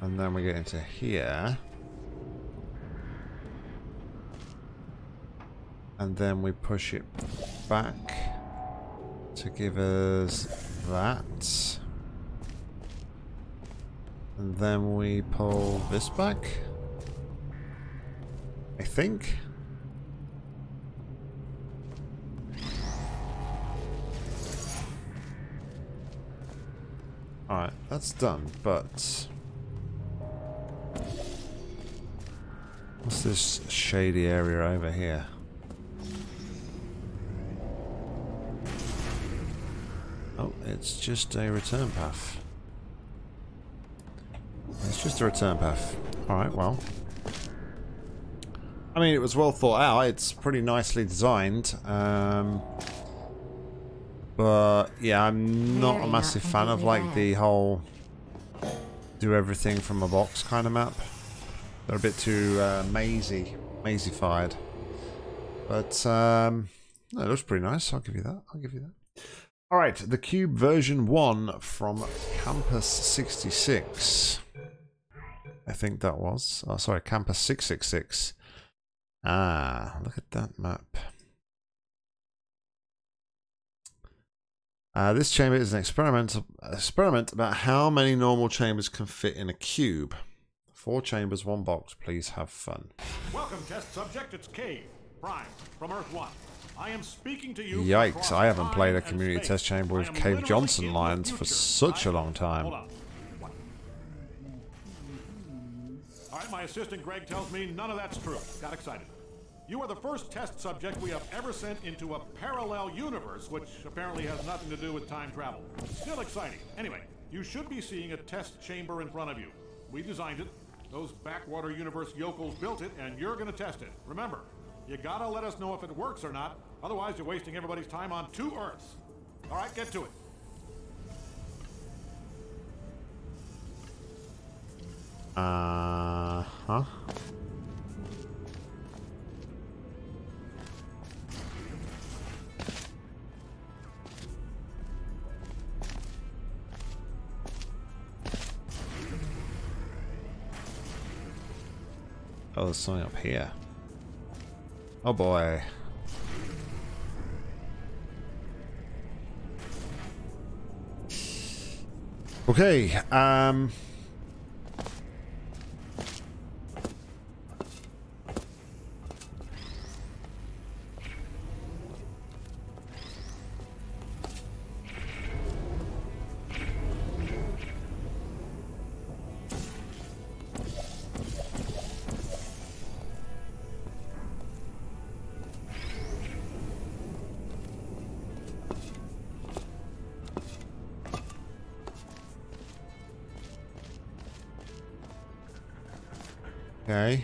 And then we get into here. And then we push it back to give us that. And then we pull this back. I think. Alright, that's done, but... what's this shady area over here? Oh, it's just a return path. It's just a return path. Alright, well... I mean, it was well thought out, it's pretty nicely designed, um, but yeah, I'm not a massive fan of like the whole do everything from a box kind of map. They're a bit too uh, mazy, mazy-fired, but um, no, it looks pretty nice, I'll give you that, I'll give you that. Alright, the Cube version one from Kampus Sixty Six. I think that was, oh sorry, Kampus six six six. Ah, look at that map. Uh, this chamber is an experimental experiment about how many normal chambers can fit in a cube. Four chambers, one box. Please have fun. Welcome, test subject. It's Cave Prime from Earth One. I am speaking to you. Yikes! I haven't played a community test chamber with Cave Johnson lines for such a long time. My assistant Greg tells me none of that's true. Got excited. You are the first test subject we have ever sent into a parallel universe, which apparently has nothing to do with time travel. Still exciting. Anyway, you should be seeing a test chamber in front of you. We designed it. Those backwater universe yokels built it, and you're going to test it. Remember, you gotta let us know if it works or not. Otherwise, you're wasting everybody's time on two Earths. All right, get to it. Uh huh. there's something up here. Oh boy. Okay, um... Okay.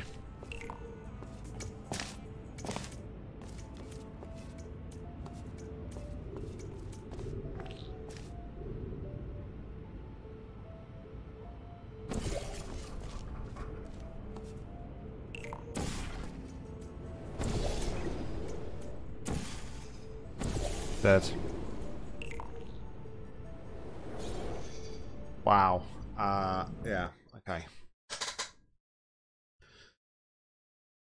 Dead. Wow. Uh, yeah. Okay.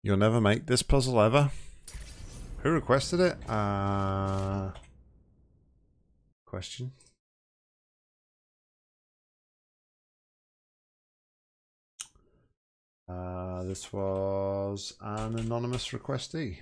You'll never make this puzzle ever. Who requested it? Uh, question. Uh, this was an anonymous requestee.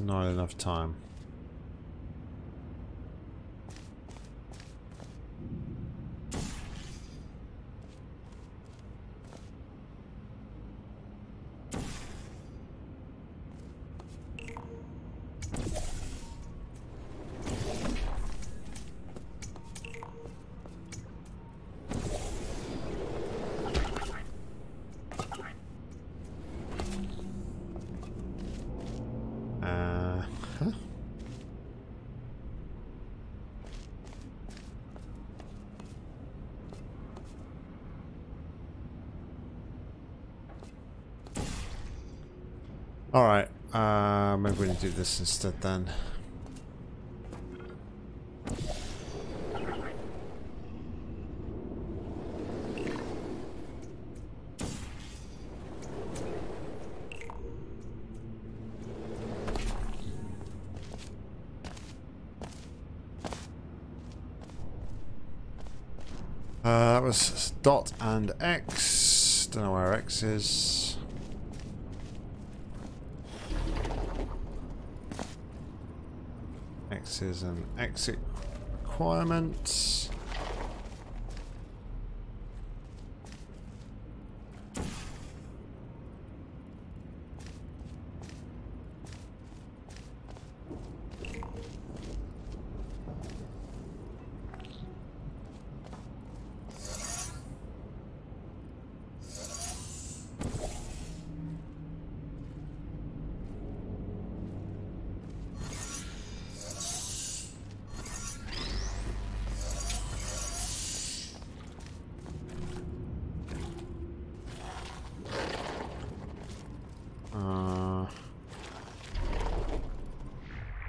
Not enough time. Alright, uh, maybe we need to do this instead then. Uh, that was dot and X. Don't know where X is. Is an exit requirement.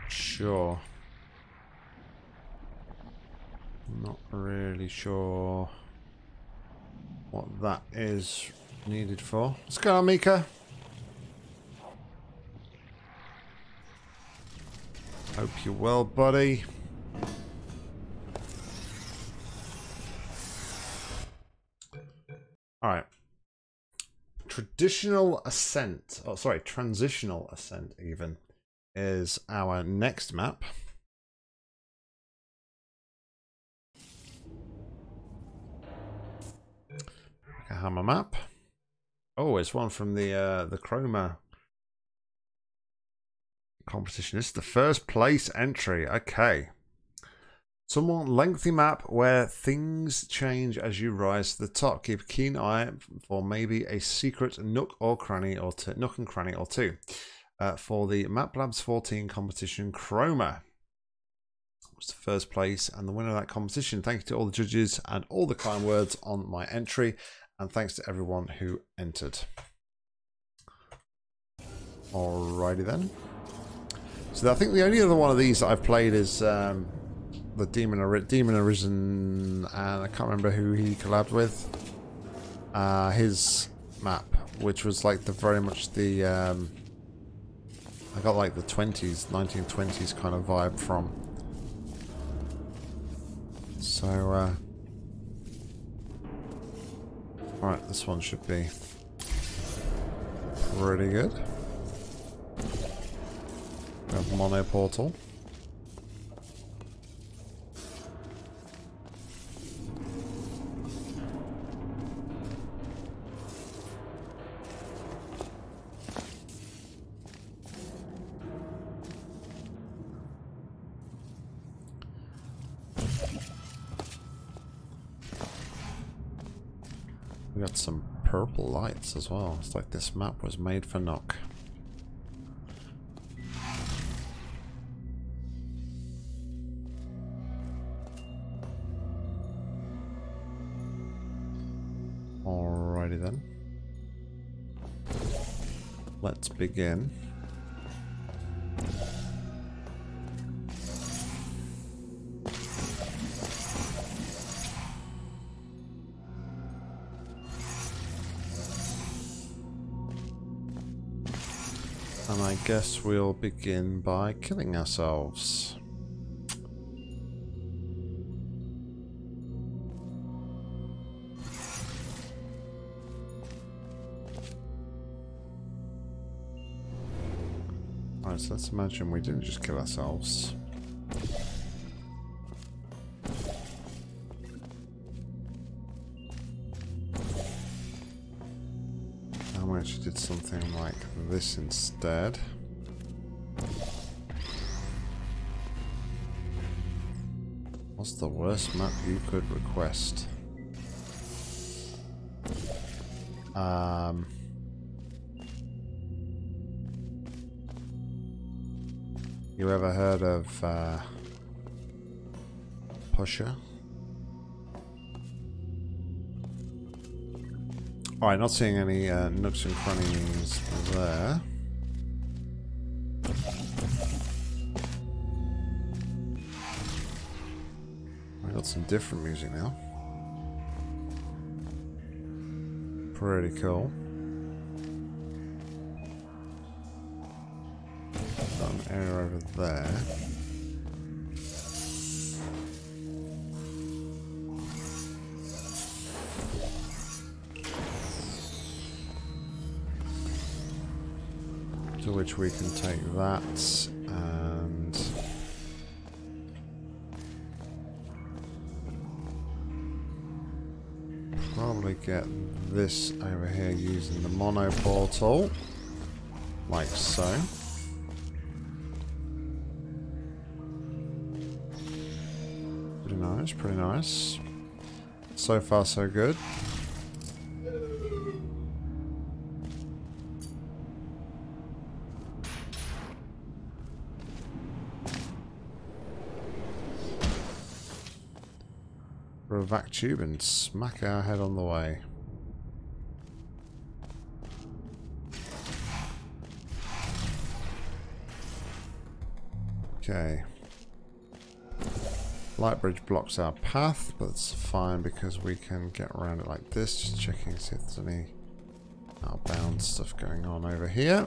Sure. Not really sure what that is needed for. Let's go, Mika. Hope you're well, buddy. All right. Traditional Ascent. Oh, sorry, Transitional Ascent. Even. Is our next map. A Hammer map. Oh, it's one from the uh, the Chroma competition. This is the first place entry. Okay. Somewhat lengthy map where things change as you rise to the top. Keep a keen eye for maybe a secret nook or cranny or t nook and cranny or two uh, for the Map Labs fourteen competition Chroma. Was the first place and the winner of that competition. Thank you to all the judges and all the kind words on my entry, and thanks to everyone who entered. Alrighty then. So I think the only other one of these that I've played is um, the Demon Arisen, Demon Arisen, and I can't remember who he collabed with. Uh, his map, which was like the very much the um, I got like the twenties, nineteen twenties kind of vibe from. So uh, right, this one should be pretty good. We have mono portal. We got some purple lights as well. It's like this map was made for Nock. Alrighty then. Let's begin. And I guess we'll begin by killing ourselves. Alright, so let's imagine we didn't just kill ourselves. She did something like this instead. What's the worst map you could request? Um, you ever heard of uh, Pusher? Alright, not seeing any uh, nooks and crannies there. We got some different music now. Pretty cool. Got an area over there. To which we can take that and probably get this over here using the mono portal, like so. Pretty nice, pretty nice. So far, so good. A vac tube and smack our head on the way. Okay. Light bridge blocks our path, but it's fine because we can get around it like this. Just checking to see if there's any outbound stuff going on over here.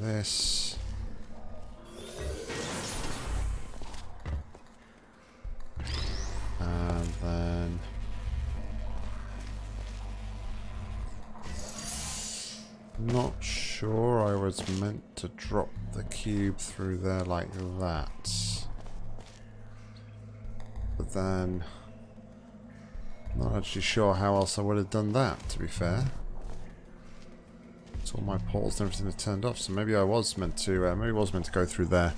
This. And then not sure I was meant to drop the cube through there like that. But then not actually sure how else I would have done that, to be fair. So all my portals and everything are turned off, so maybe I was meant to, uh, maybe I was meant to go through there.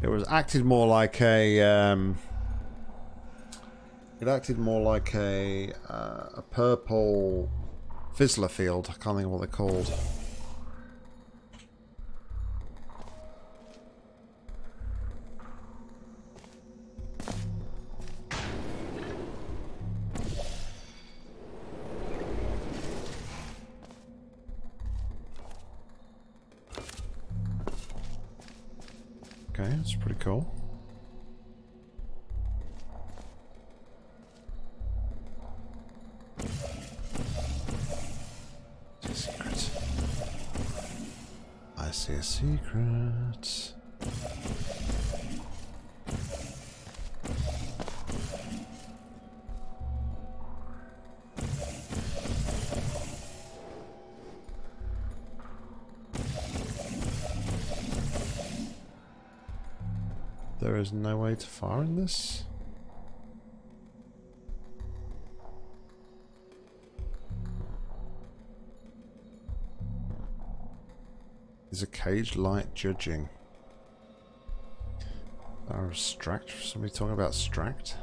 It was acted more like a, um, it acted more like a, uh, a purple fizzler field. I can't think of what they're called. Okay, that's pretty cool. It's a secret. I see a secret. There is no way to fire in this. There's a cage light judging. Or abstract. Somebody talking about abstract.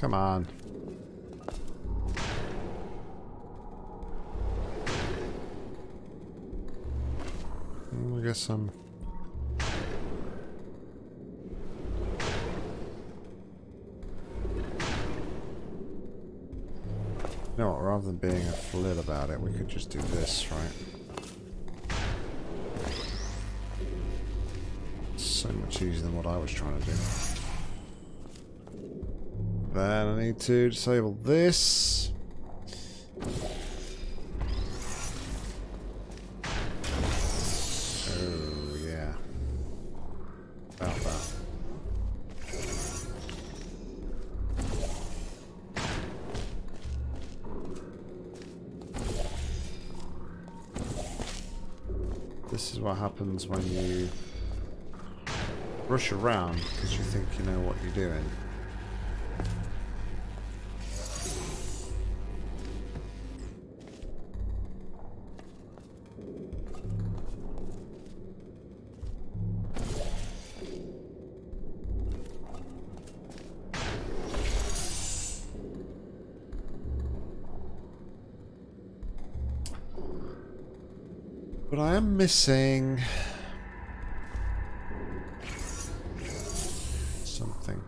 Come on. I guess I'm... You know what, rather than being a flit about it, we could just do this, right? So much easier than what I was trying to do. Then I need to disable this. Oh yeah. About that. This is what happens when you rush around because you think you know what you're doing. But I am missing something.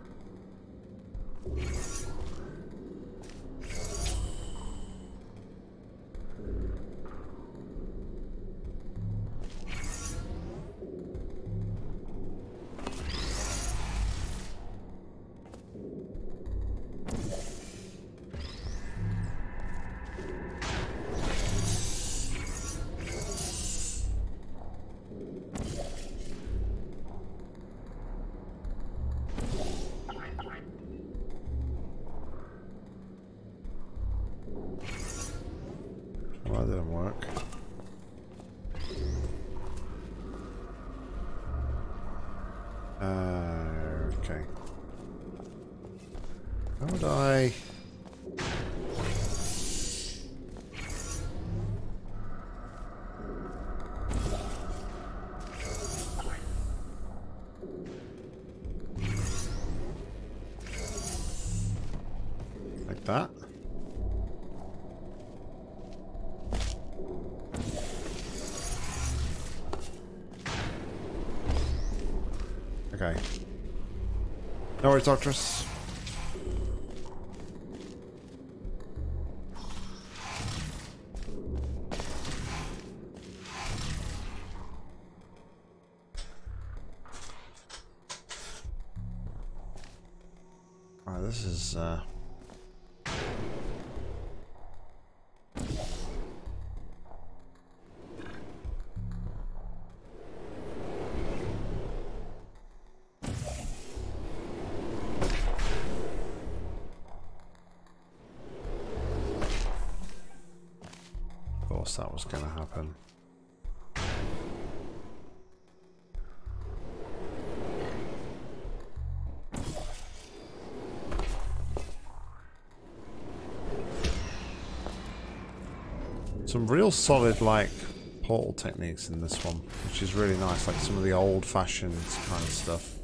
That. Okay. No worries, Doctress. Right, this is uh of course that was gonna happen. Some real solid like portal techniques in this one, which is really nice, like some of the old-fashioned kind of stuff.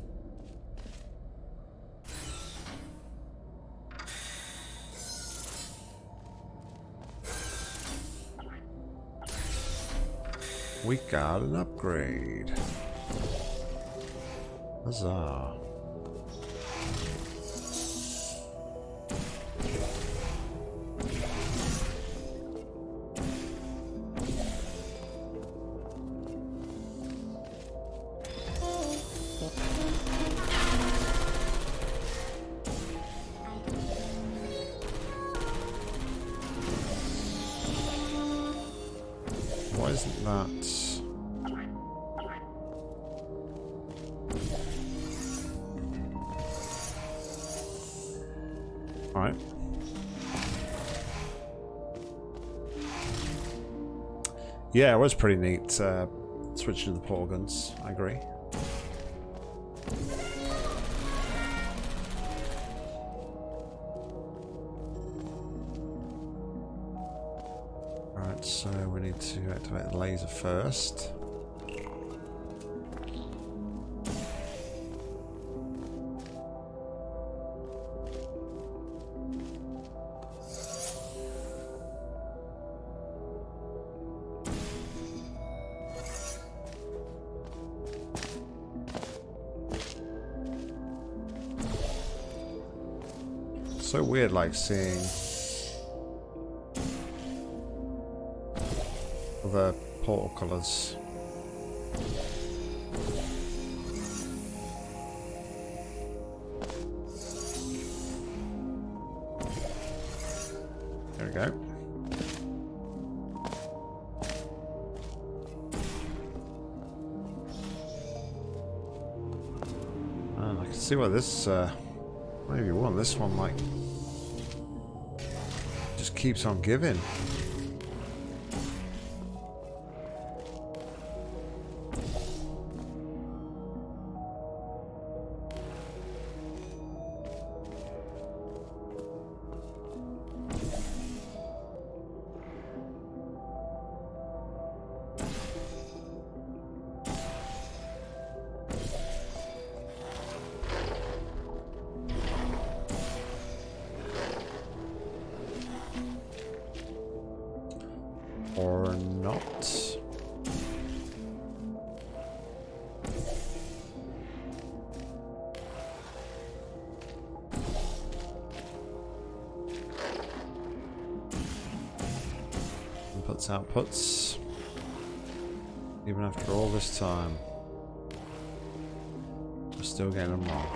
We got an upgrade. Huzzah. Yeah, it was pretty neat, uh, switching to the portal guns, I agree. Alright, so we need to activate the laser first. So weird, like seeing other portal colours. There we go. And I can see why this, uh, maybe one, this one might. Keeps on giving. Outputs even after all this time, we're still getting them wrong.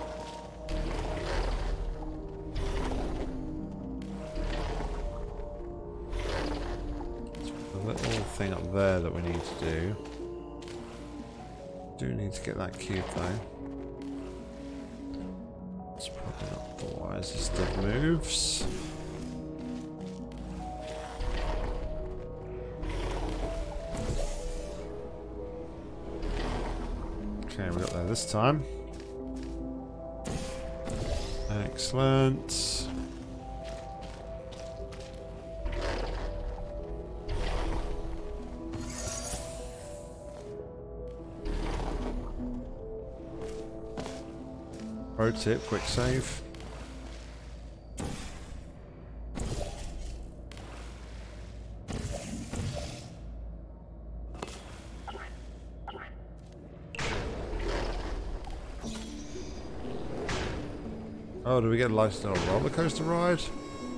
There's a little thing up there that we need to do. Do need to get that cube though. It's probably not the wisest of moves. Okay, we got there this time. Excellent. Pro tip, quick save. Oh, do we get a lifestyle roller coaster ride?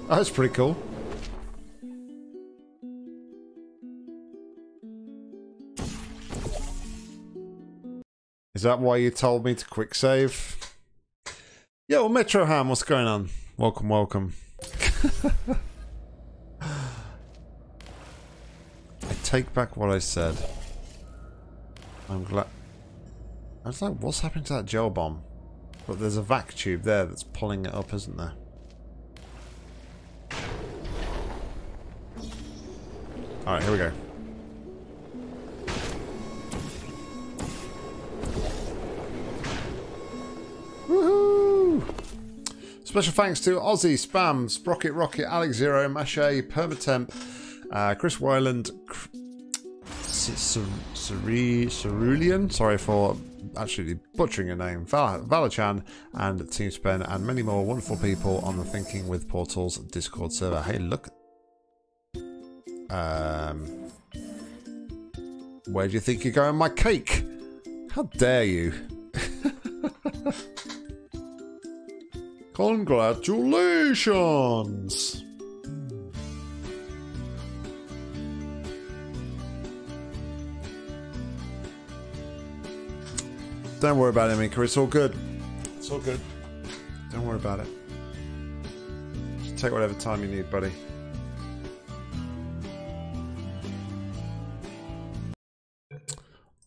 Oh, that's pretty cool. Is that why you told me to quick save? Yo, Metroham, what's going on? Welcome, welcome. I take back what I said. I'm glad. I was like, what's happened to that gel bomb? But there's a vac tube there that's pulling it up, isn't there? Alright, here we go. Woohoo! Special thanks to Aussie, Spam, Sprocket Rocket, Alex Zero, Maché, Permatemp, uh, Chris Wyland, Cerulean, sorry for absolutely butchering your name, Val Valachan, and Team Spen, and many more wonderful people on the Thinking with Portals Discord server. Hey, look. Um, where do you think you're going, my cake? How dare you? Congratulations! Don't worry about it, Mika. It's all good. It's all good. Don't worry about it. Just take whatever time you need, buddy.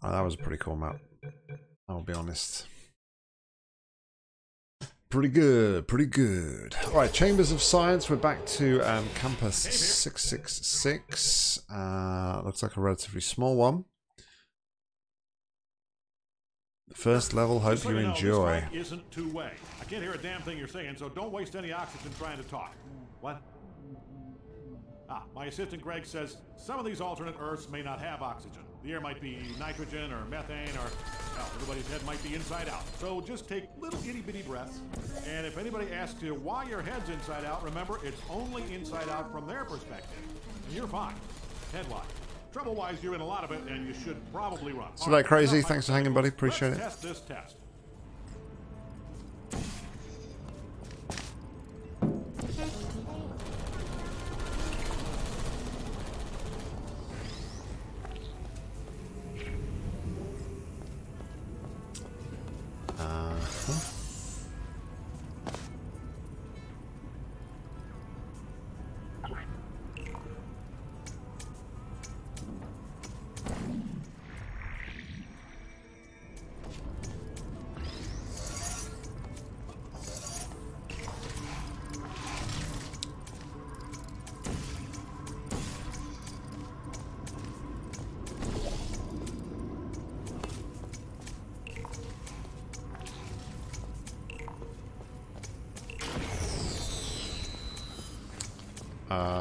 Oh, that was a pretty cool map, I'll be honest. Pretty good, pretty good. All right, Chambers of Science. We're back to um, Kampus Six Six Six. Uh, looks like a relatively small one. First level. Hope so you, you know, enjoy. This isn't two-way. I can't hear a damn thing you're saying, so don't waste any oxygen trying to talk. What? Ah, my assistant Greg says some of these alternate Earths may not have oxygen. The air might be nitrogen or methane or, well, everybody's head might be inside out. So just take little itty-bitty breaths. And if anybody asks you why your head's inside out, remember, it's only inside out from their perspective. And you're fine. Headlock. Trouble-wise, you're in a lot of it, and you should probably run. So that crazy. Right, thanks for hanging, buddy. Appreciate Let's it. Test this test.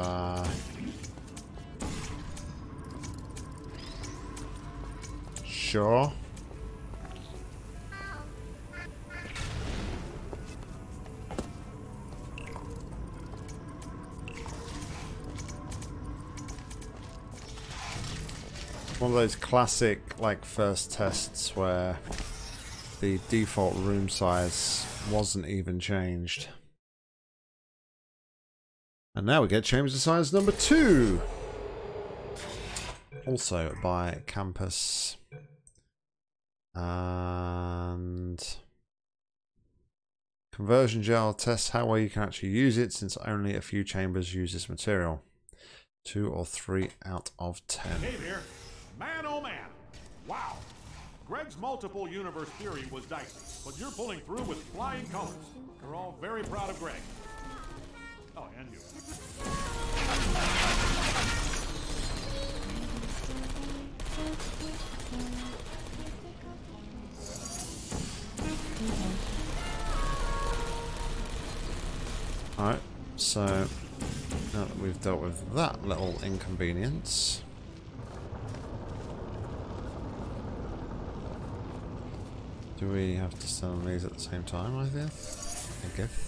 Uh, sure. One of those classic, like, first tests where the default room size wasn't even changed. And now we get Chambers of Science number two, also by Kampus, and conversion gel tests how well you can actually use it, since only a few chambers use this material. Two or three out of ten. Hey there, man! Oh man! Wow! Greg's multiple universe theory was dicey, but you're pulling through with flying colors. We're all very proud of Greg. Oh, and you. Alright, so now that we've dealt with that little inconvenience, do we have to sell these at the same time, I think? I guess.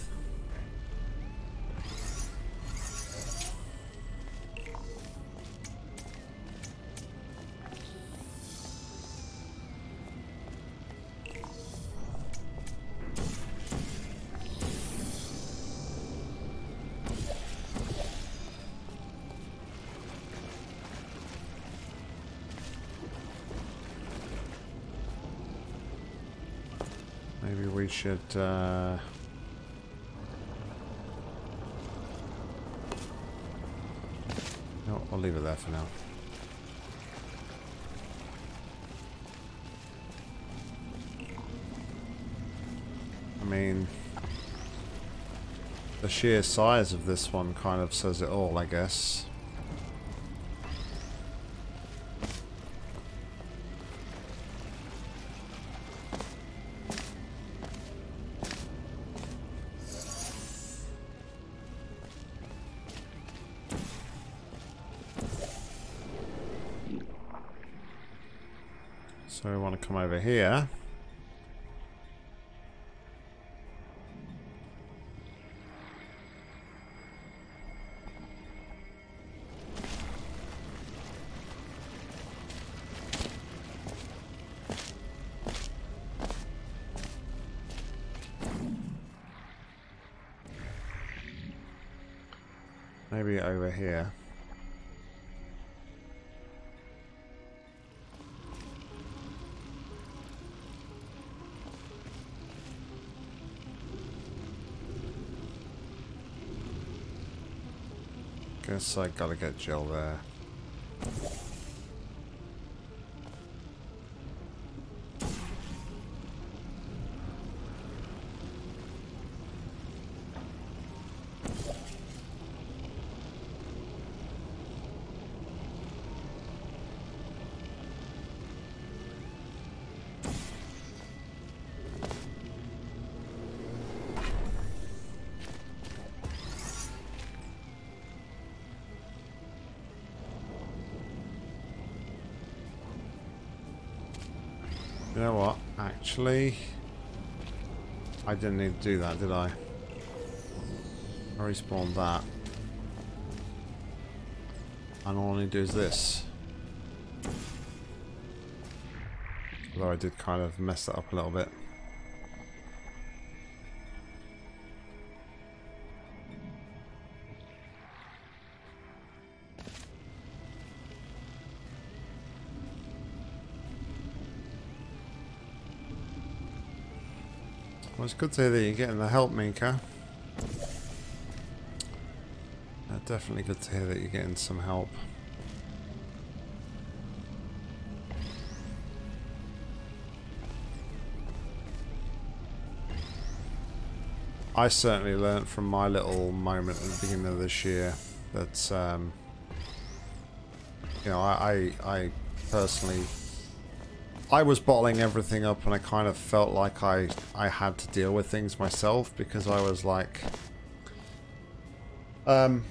Maybe we should uh, I'll leave it there for now. I mean, the sheer size of this one kind of says it all, I guess. So we want to come over here. Maybe over here. Guess I gotta get Jill there. You know what, actually, I didn't need to do that, did I? I respawned that. And all I need to do is this. Although I did kind of mess that up a little bit. Well, it's good to hear that you're getting the help, Minka. Uh, definitely good to hear that you're getting some help. I certainly learnt from my little moment at the beginning of this year that, um, you know, I, I, I personally... I was bottling everything up, and I kind of felt like I I had to deal with things myself because I was like, um,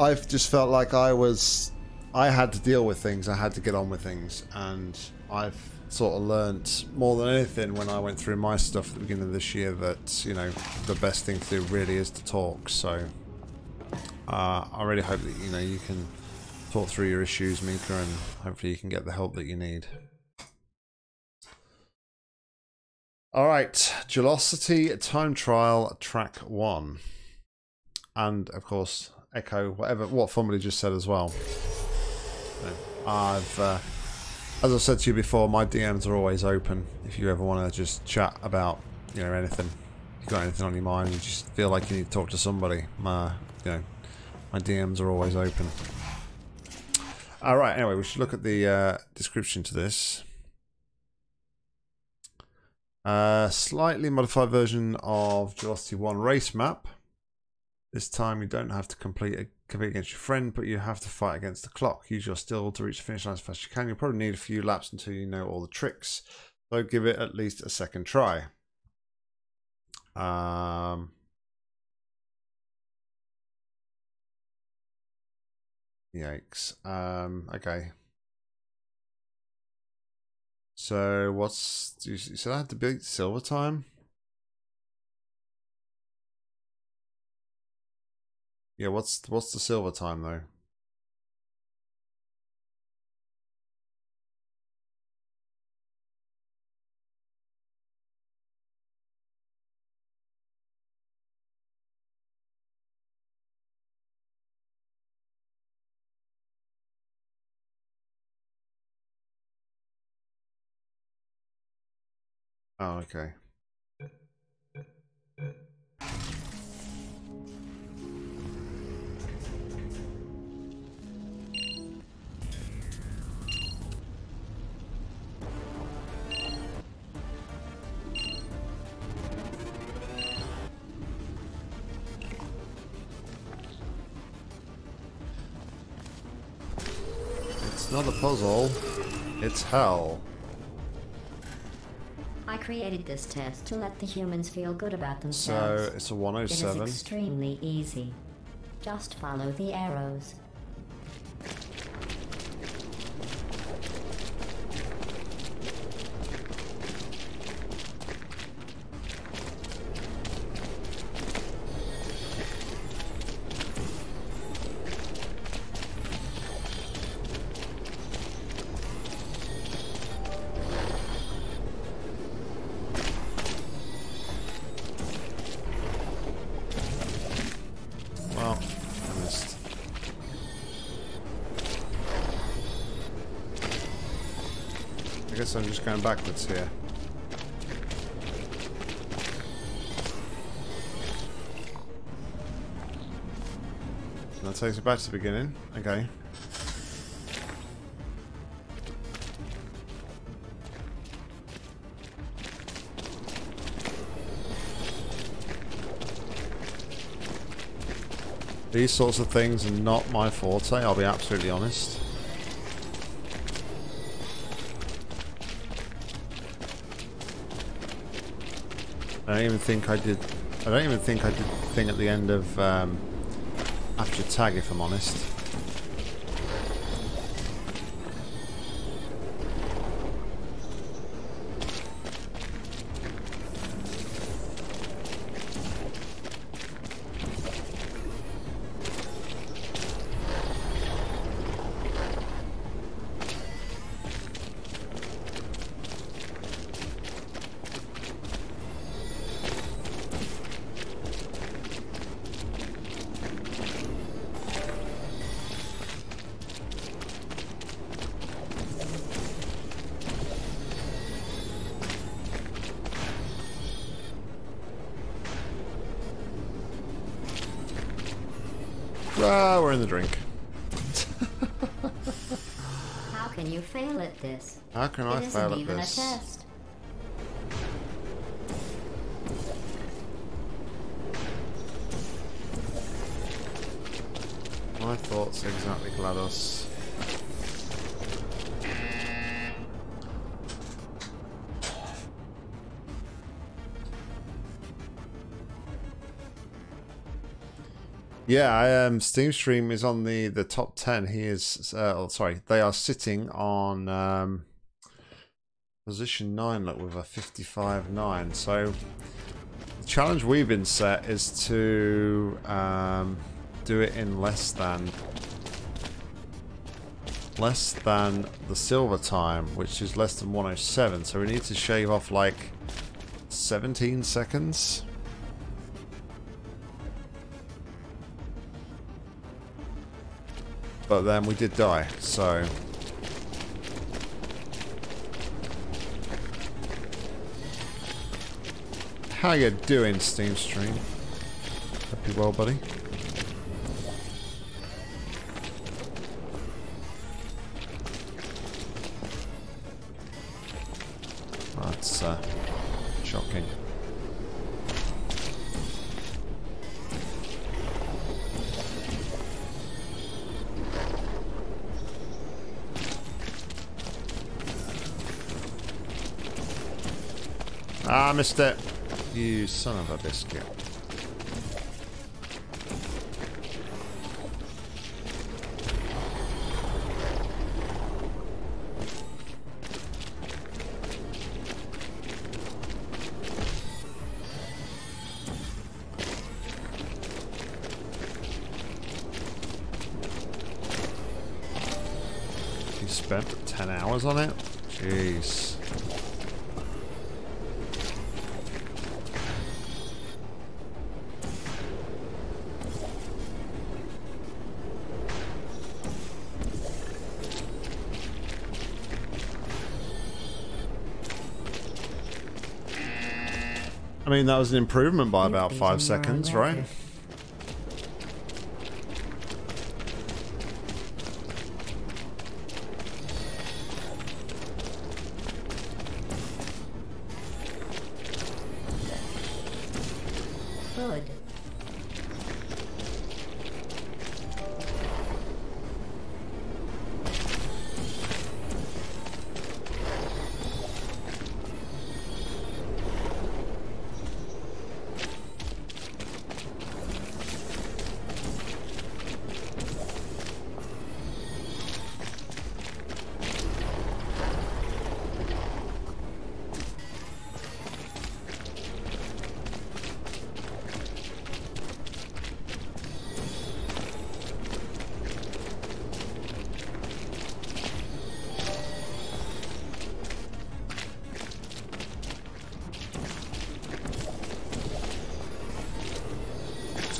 I've just felt like I was I had to deal with things. I had to get on with things, and I've sort of learned more than anything when I went through my stuff at the beginning of this year that, you know, the best thing to do really is to talk. So uh, I really hope that, you know, you can talk through your issues, Minka, and hopefully you can get the help that you need. Alright, Gelocity Time Trial Track one. And, of course, echo whatever what Formula just said as well. I've, uh, as I've said to you before, my D Ms are always open. If you ever want to just chat about, you know, anything, if you've got anything on your mind, you just feel like you need to talk to somebody, my, you know, my D Ms are always open. Alright, anyway, we should look at the uh, description to this. Uh, slightly modified version of Gelocity one race map. This time you don't have to complete a, compete against your friend, but you have to fight against the clock. Use your still to reach the finish line as fast as you can. You'll probably need a few laps until you know all the tricks, so give it at least a second try. Um... Yikes. Um, okay. So, what's... You said I had to beat Silver Time? Yeah, what's what's the Silver Time, though? Oh, okay. not a puzzle, it's hell. I created this test to let the humans feel good about themselves. So, it's a one oh seven. It is extremely easy. Just follow the arrows. I'm just going backwards here. And that takes it back to the beginning. Okay. These sorts of things are not my forte, I'll be absolutely honest. I don't even think I did. I don't even think I did the thing at the end of um, Aperture Tag, if I'm honest. Ah, we're in the drink. How can you fail at this? How can I fail at this? It isn't even a test. My thoughts exactly, GLaDOS. Yeah, I, um, Steam Stream is on the the top ten. He is uh, oh, sorry, they are sitting on um, position nine. Look, with a fifty-five nine. So the challenge we've been set is to um, do it in less than less than the silver time, which is less than one oh seven. So we need to shave off like seventeen seconds. But then we did die, so how you doing, Steam Stream? Hope you well, buddy. That's uh, shocking. Ah, missed it. You son of a biscuit. You spent ten hours on it? Jeez. I mean, that was an improvement by about five seconds, right? Good.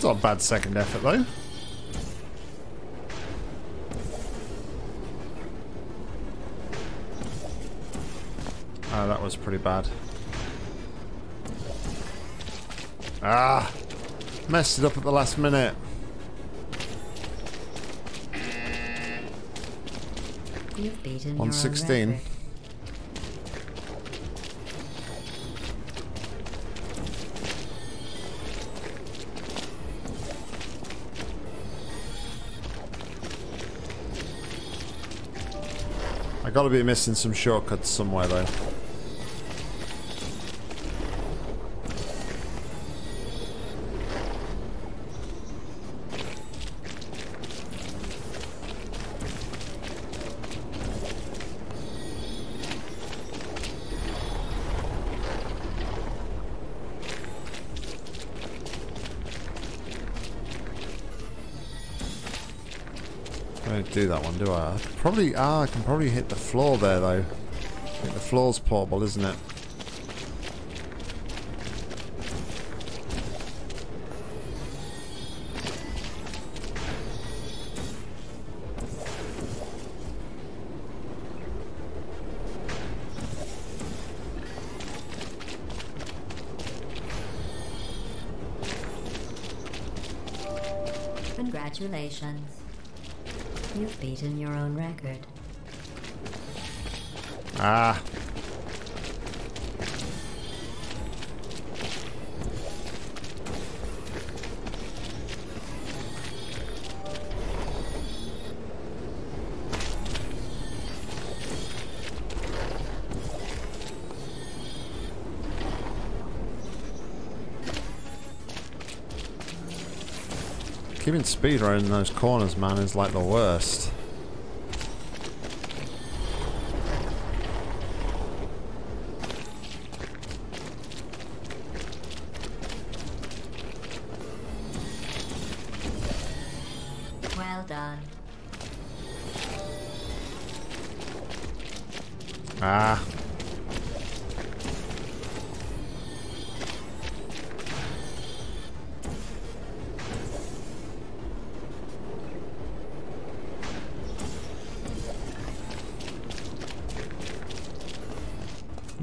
It's not a bad second effort, though. Oh, that was pretty bad. Ah! Messed it up at the last minute. You've beaten one sixteen. I gotta be missing some shortcuts somewhere though. Do that one, do I? I probably ah, I can probably hit the floor there though. I think the floor's portable, isn't it? Congratulations. You've beaten your own record. Ah. Keeping speed around in those corners, man, is like the worst. Well done. Ah.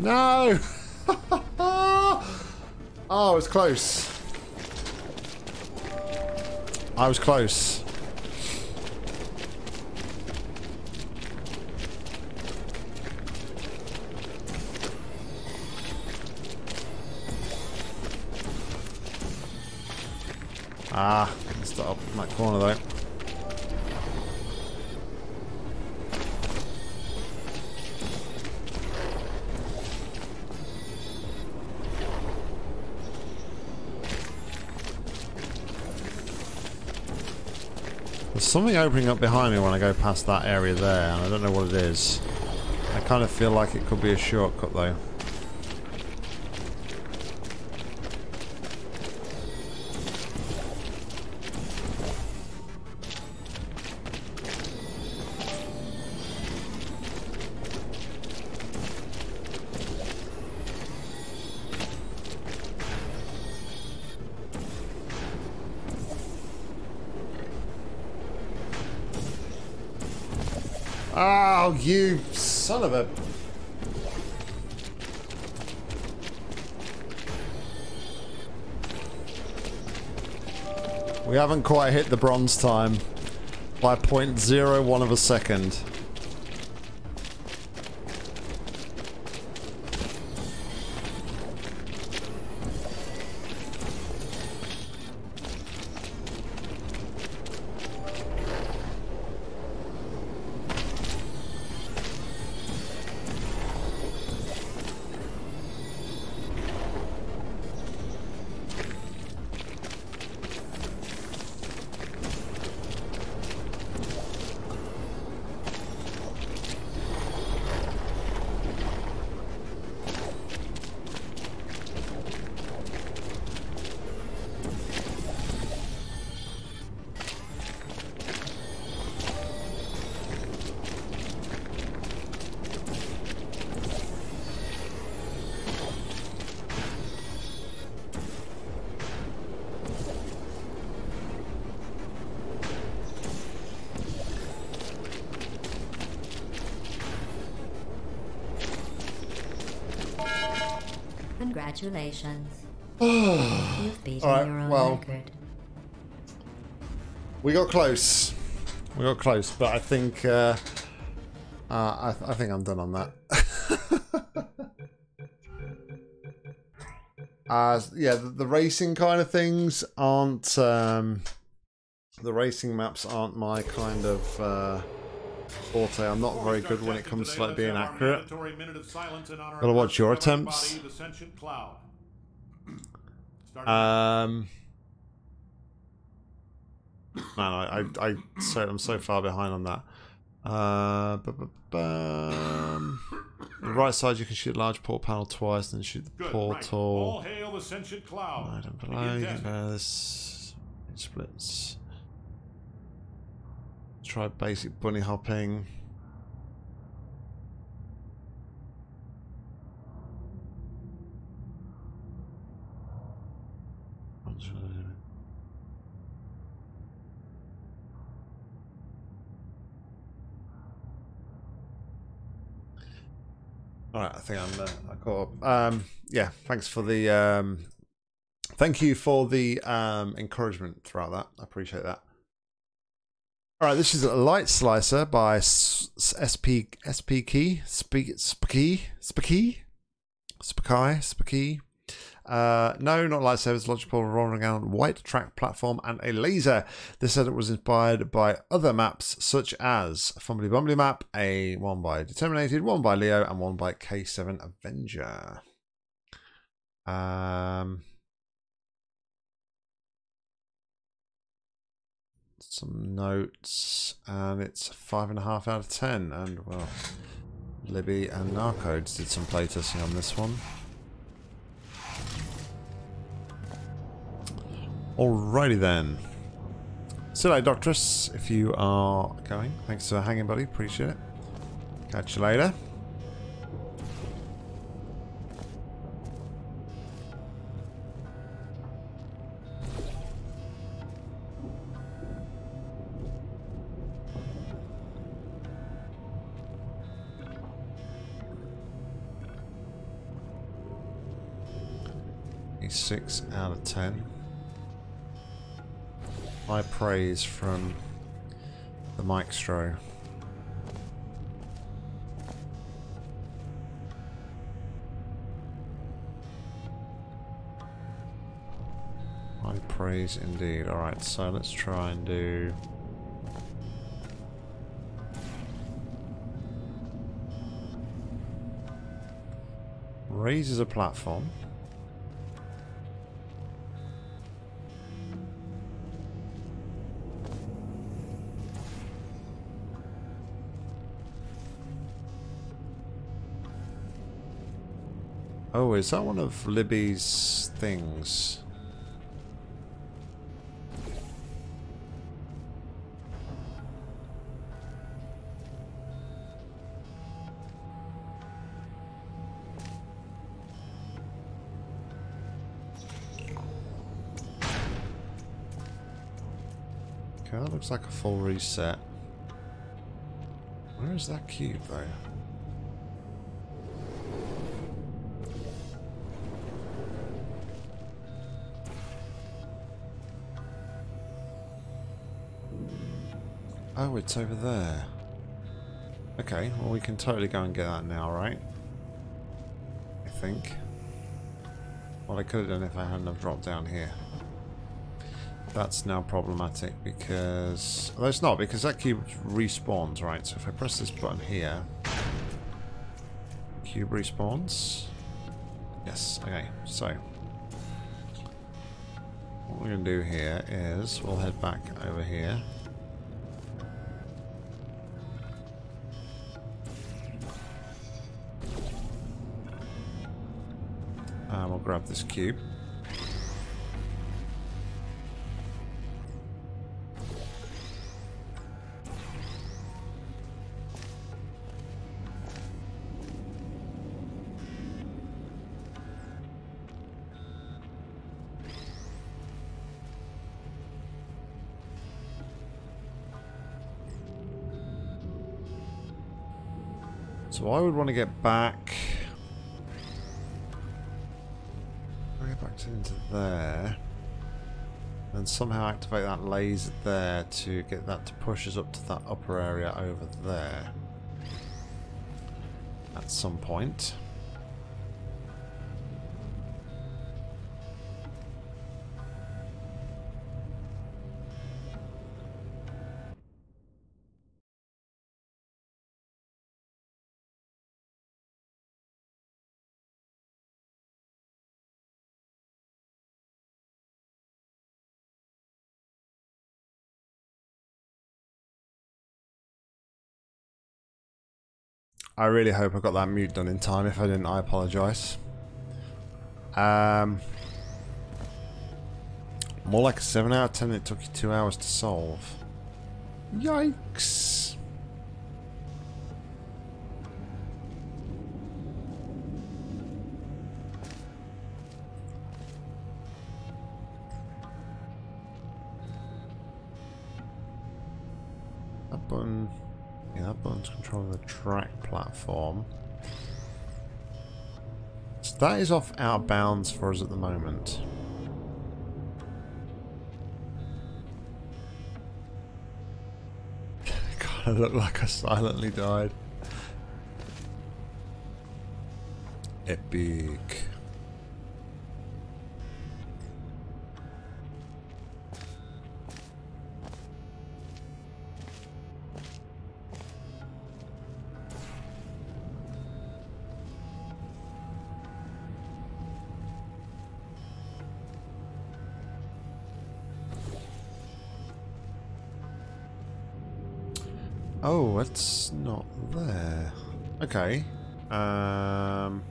No! Oh, I was close. I was close. Ah, let's start up in that corner though. Something opening up behind me when I go past that area there, and I don't know what it is. I kind of feel like it could be a shortcut though. Oh, you son of a... We haven't quite hit the bronze time by zero point zero one of a second. Congratulations. You've beaten right, your own well, record. We got close. We got close, but I think uh, uh, I, I think I'm done on that. uh, yeah, the, the racing kind of things aren't um, the racing maps aren't my kind of uh, forte. I'm not very good when it comes to like being accurate. Gotta watch your attempts. Um. Man, I, I, I so, I'm so far behind on that. Uh, bu -bu -bum. The right side, you can shoot large portal panel twice, then shoot the Good, portal. Right. All hail the cloud. Right and below, you can bear this. It splits. Try basic bunny hopping. Alright, I think I'm uh, I caught up. Um, yeah, thanks for the um, thank you for the um, encouragement throughout that. I appreciate that. Alright, this is a light slicer by S SP SP Key Sp Spiky Spiky Spiky Spiky. Uh, no, not lightsabers, logical rolling out white track platform and a laser. This edit was inspired by other maps such as a Fumbly Bumbly map, a one by Determinated, one by Leo, and one by K seven Avenger. Um, some notes, and it's five and a half out of ten. And well, Libby and Narcodes did some playtesting on this one. Alrighty then. See you later, Doctress, if you are going. Thanks for hanging, buddy. Appreciate it. Catch you later. A six out of ten. High praise from the Maestro. High praise indeed. Alright, so let's try and do... raises a platform. Oh, is that one of Libby's things? Okay, that looks like a full reset. Where is that cube, though? Oh, it's over there. Okay, well we can totally go and get that now, right? I think. Well, I could have done if I hadn't have dropped down here. That's now problematic because... well, it's not, because that cube respawns, right? So if I press this button here... cube respawns. Yes, okay, so... what we're going to do here is we'll head back over here. And we'll grab this cube. So I would want to get back... into there. And somehow activate that laser there to get that to push us up to that upper area over there at some point. I really hope I got that mute done in time. If I didn't, I apologise. Um, more like a seven out of ten. It took you two hours to solve. Yikes. That button... Yeah, that button's controlling the track platform. So that is off out of bounds for us at the moment. God, I look like I silently died. Epic. Oh, it's not there. Okay. Um.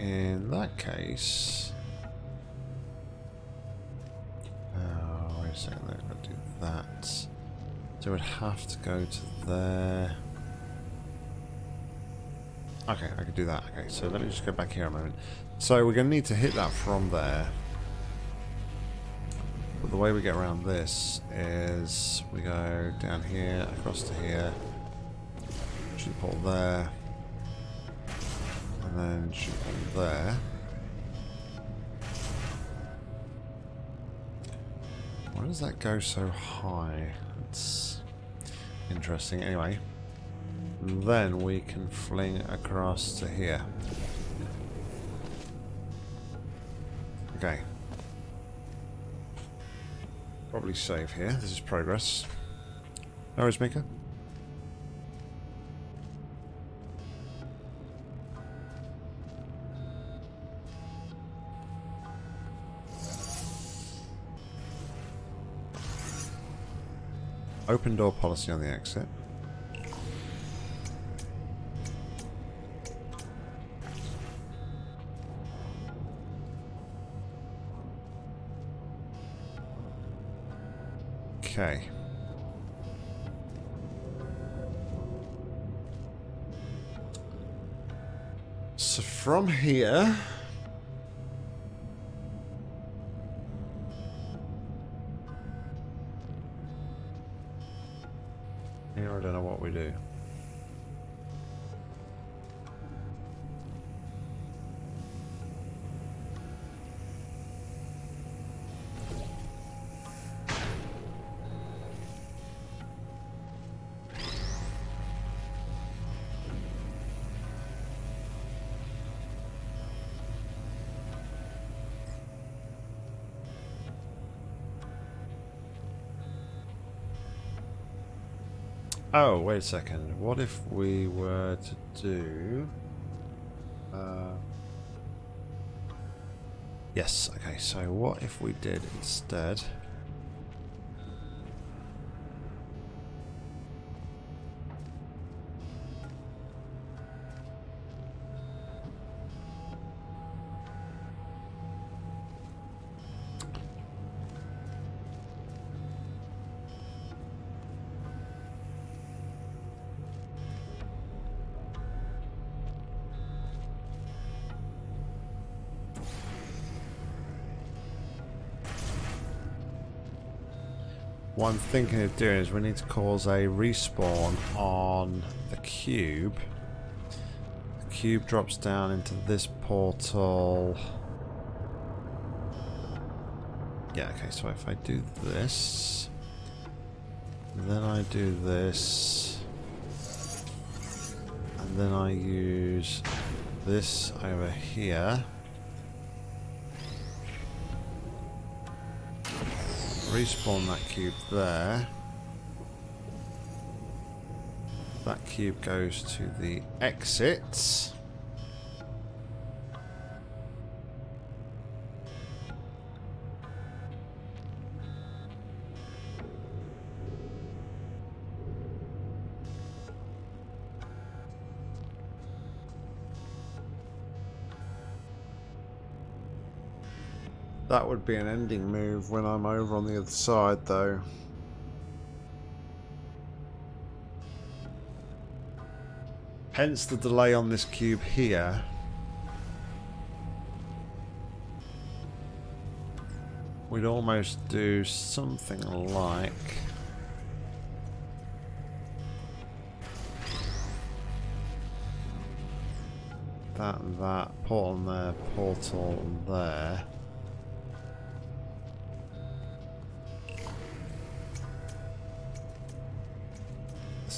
In that case. Oh, wait a second. I've got to do that. So we'd have to go to there. Okay, I can do that. Okay, so let me just go back here a moment. So we're going to need to hit that from there. But the way we get around this is we go down here, across to here, shoot the portal there, and then shoot the portal there. Why does that go so high? It's interesting. Anyway. Then we can fling across to here. Okay. Probably save here. This is progress. No worries, Mika. Open door policy on the exit. Okay. So from here, here I don't know what we do. Oh, wait a second. What if we were to do... Uh, yes, okay, so what if we did instead... What I'm thinking of doing is we need to cause a respawn on the cube. The cube drops down into this portal. Yeah, okay, so if I do this, then I do this, and then I use this over here. Respawn that cube there. That cube goes to the exits. That would be an ending move when I'm over on the other side, though. Hence the delay on this cube here. We'd almost do something like... that and that, portal there, portal there.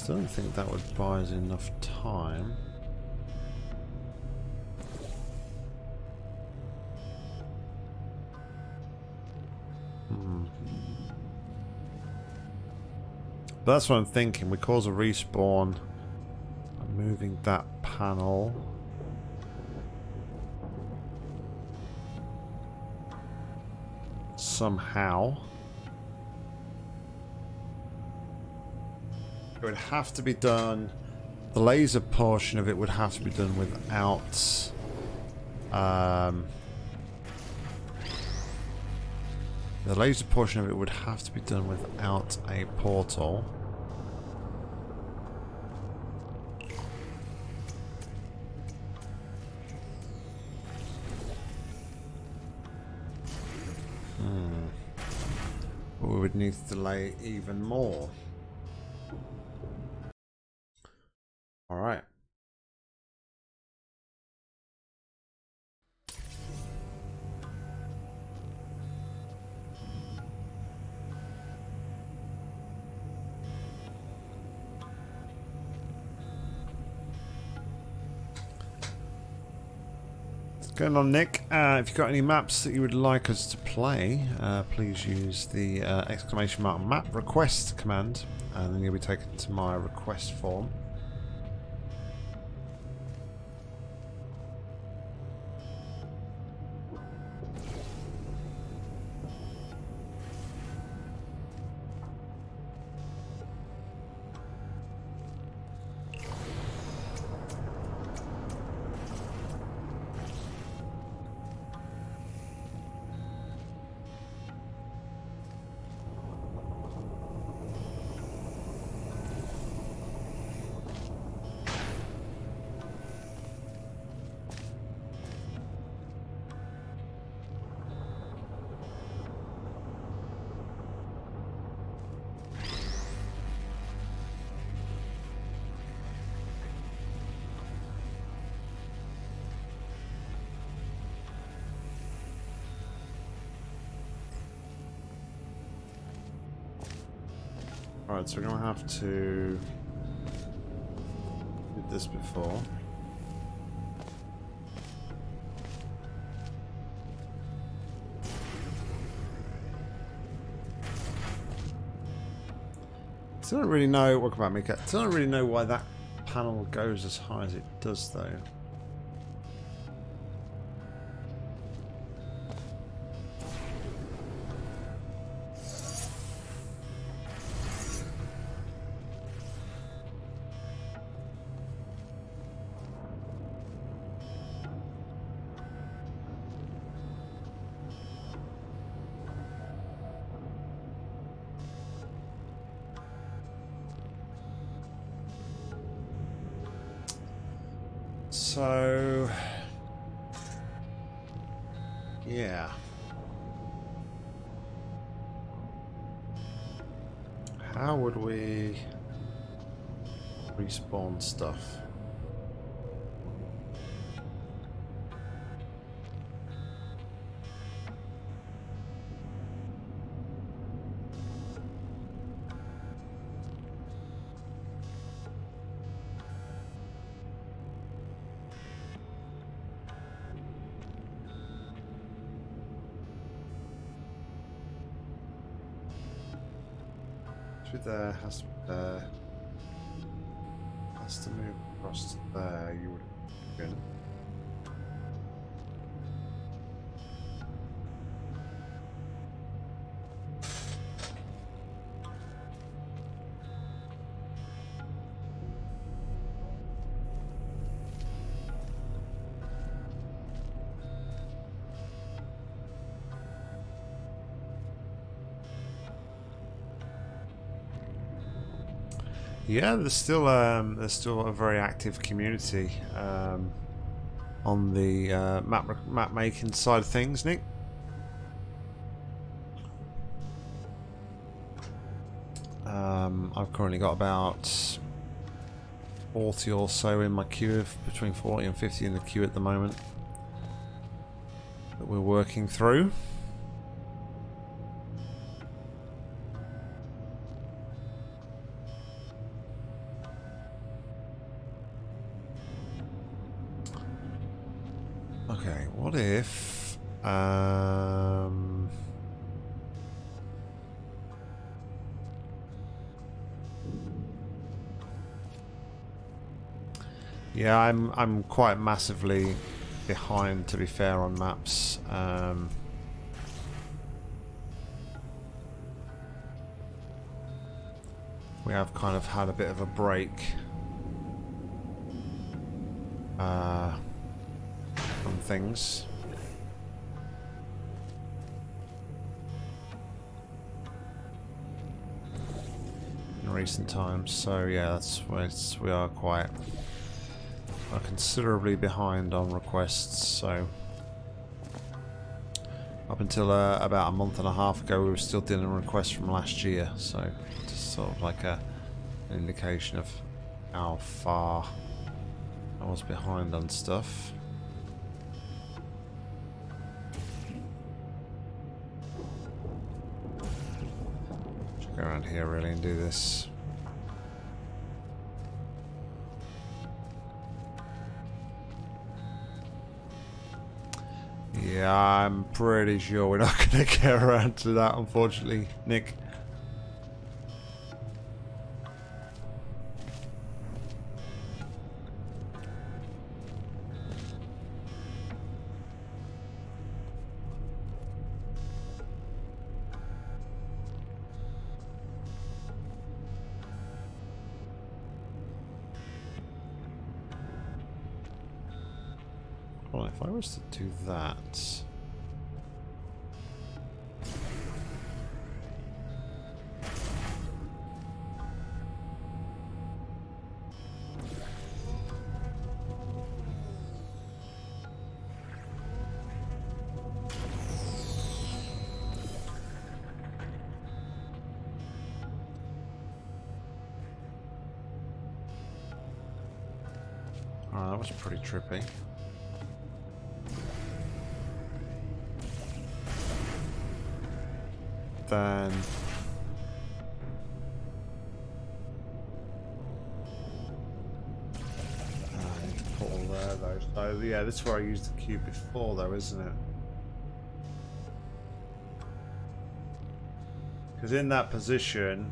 I don't think that would buy us enough time. Hmm. But that's what I'm thinking. We cause a respawn. I'm moving that panel. Somehow. It would have to be done, the laser portion of it would have to be done without um, the laser portion of it would have to be done without a portal. Hmm. But we would need to delay even more. Going on, Nick. Uh, if you've got any maps that you would like us to play, uh, please use the uh, exclamation mark map request command, and then you'll be taken to my request form. Alright, so we're going to have to... did this before. Still don't really know... welcome back, Mika. Still don't really know why that panel goes as high as it does, though. So, yeah. How would we respawn stuff? There has to be there. Has to move across to there, you would have been. Yeah, there's still um, there's still a very active community um, on the uh, map map making side of things, Nick. Um, I've currently got about forty or so in my queue, between forty and fifty in the queue at the moment that we're working through. What if um, yeah, I'm I'm quite massively behind, to be fair, on maps. Um, we have kind of had a bit of a break. Uh, on things. In recent times, so yeah, that's where it's, we are quite are considerably behind on requests. So up until uh, about a month and a half ago, we were still dealing with requests from last year. So just sort of like a an indication of how far I was behind on stuff. Around here really and do this. Yeah, I'm pretty sure we're not going to get around to that, unfortunately, Nick. If I was to do that, oh, that was pretty trippy. Then I need to put all there though. So yeah, this is where I used the cube before though, isn't it? Because in that position,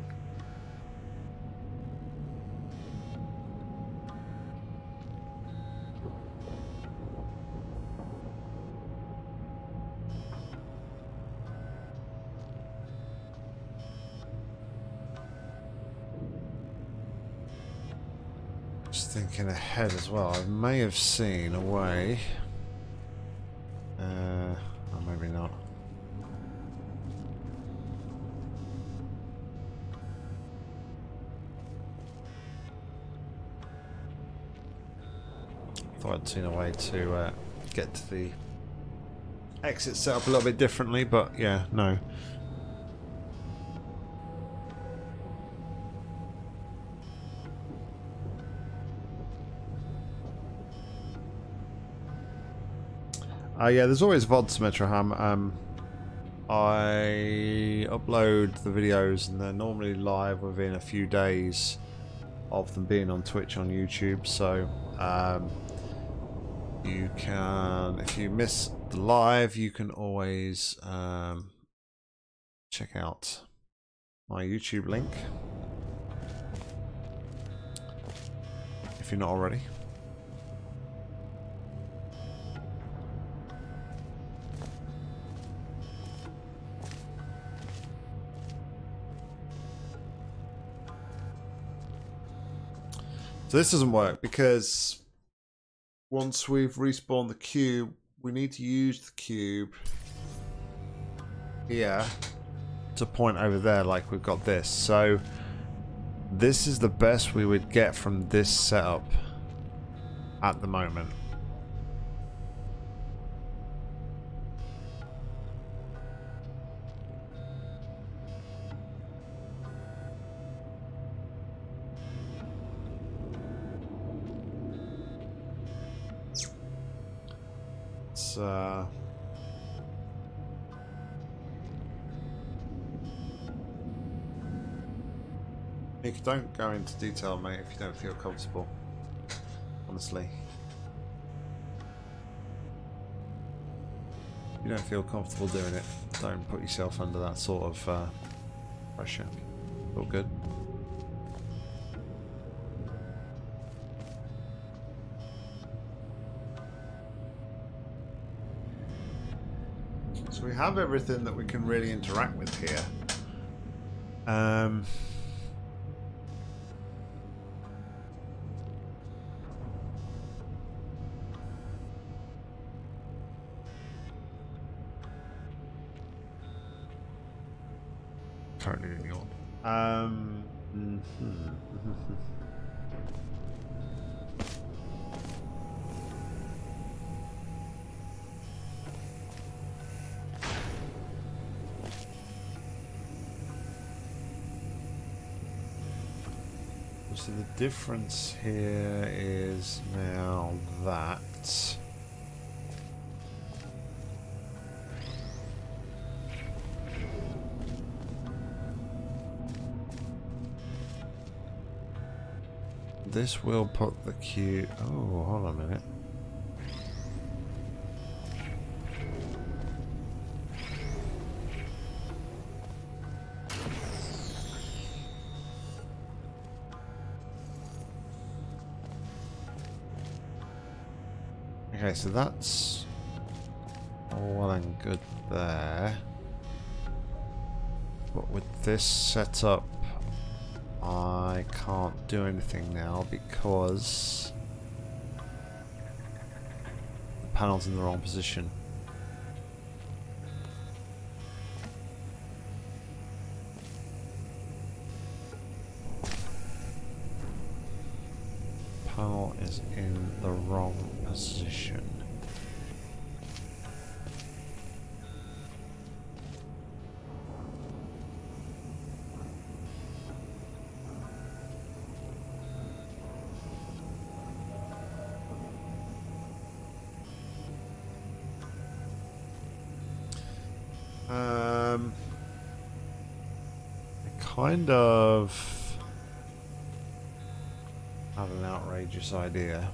ahead as well, I may have seen a way, uh, or maybe not. Thought I'd seen a way to uh, get to the exit set up a little bit differently, but yeah, no. Uh, yeah, there's always V O Ds, Metroham. Um, I upload the videos and they're normally live within a few days of them being on Twitch, on YouTube. So um, you can, if you miss the live, you can always um, check out my YouTube link if you're not already. So this doesn't work because once we've respawned the cube, we need to use the cube here to point over there like we've got this. So this is the best we would get from this setup at the moment. Uh, you don't go into detail, mate, if you don't feel comfortable, honestly. If you don't feel comfortable doing it, don't put yourself under that sort of uh, pressure. All good. We have everything that we can really interact with here. Um, currently in New York. Um, mm-hmm. So the difference here is now that this will put the cube. Oh, hold on a minute. Okay, so that's all well and good there, but with this setup I can't do anything now because the panel's in the wrong position. Panel is in the wrong position. Um, I kind of have an outrageous idea.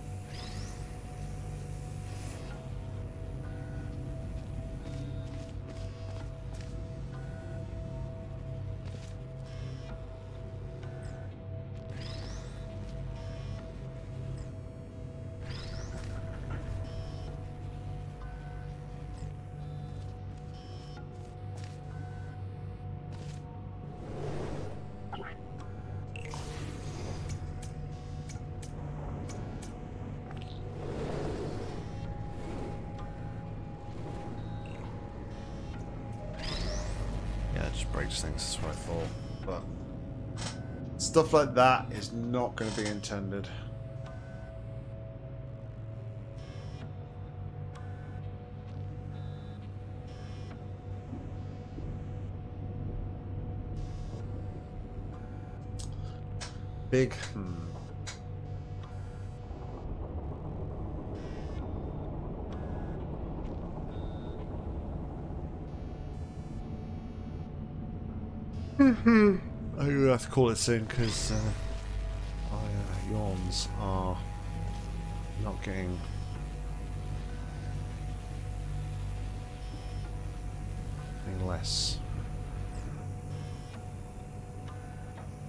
Stuff like that is not going to be intended. Big hmm. I'm going to have to call it soon because uh, my uh, yawns are not getting... anything less.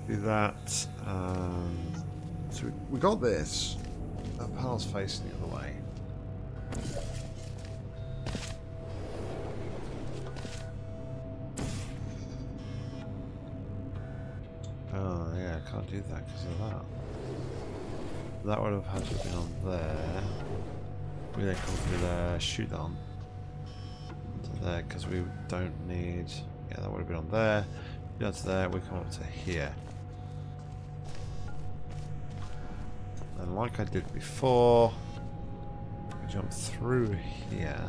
Do that. Um, so we, we got this. That panel's facing the other way. Oh yeah, I can't do that because of that. That would have had to have been on there. We then come through there, shoot that on to there because we don't need. Yeah, that would have been on there. Down to there, we come up to here. And like I did before, we jump through here.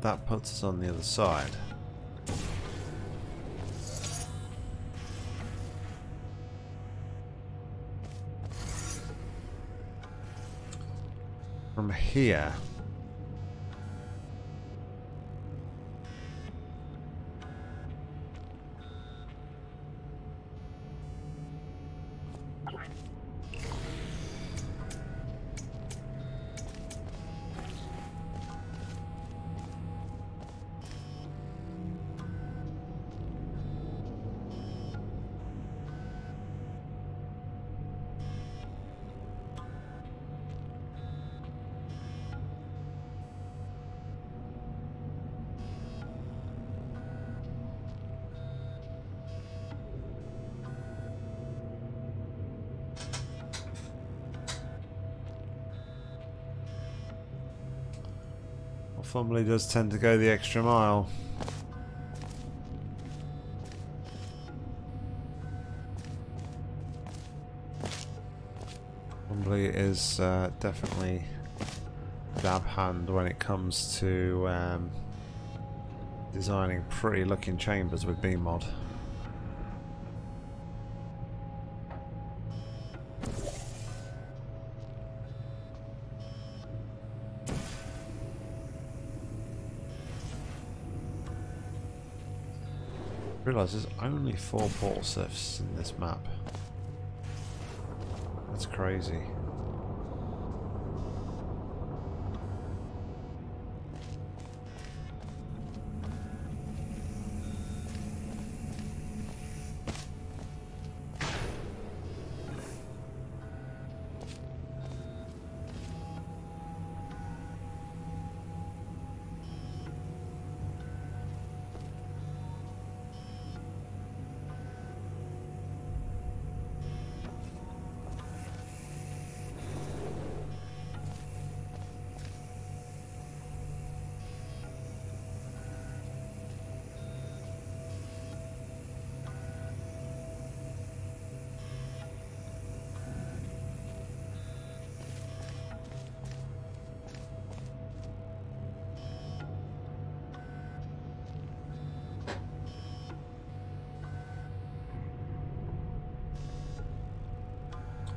That puts us on the other side. From here. Fumbly does tend to go the extra mile. Fumbly is uh, definitely dab hand when it comes to um, designing pretty looking chambers with B mod. There's only four portal surfaces in this map. That's crazy.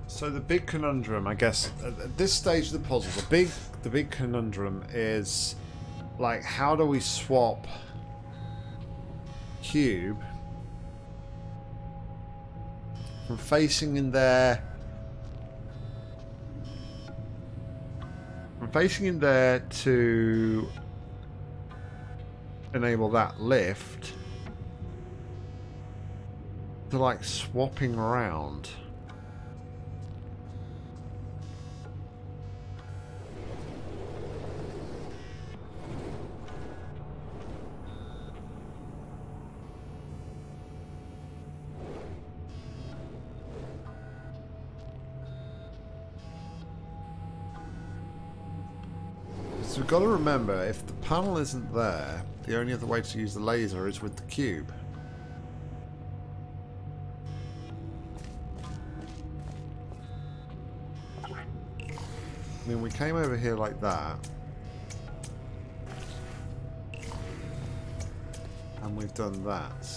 So the big conundrum, I guess, at this stage of the puzzle, the big, the big conundrum is, like, how do we swap cube from facing in there, from facing in there to enable that lift to, like, swapping around. Got to remember, if the panel isn't there, the only other way to use the laser is with the cube. I mean, we came over here like that, and we've done that.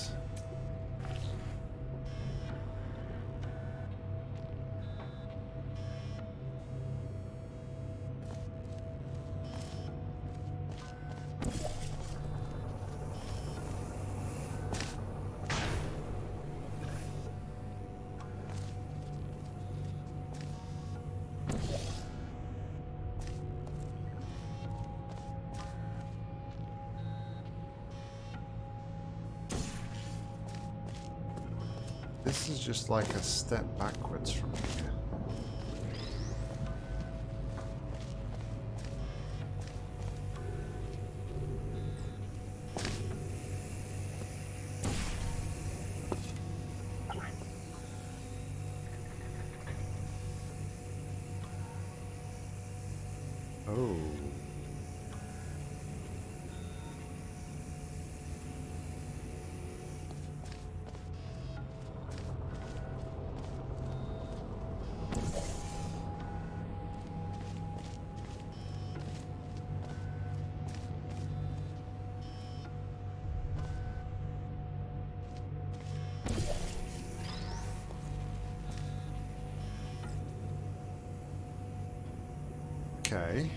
This is just like a step backwards from here. Okay.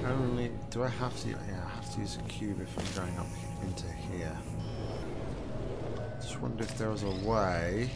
Do I only, do I have to, yeah, I have to use a cube if I'm going up into here. Just wonder if there was a way.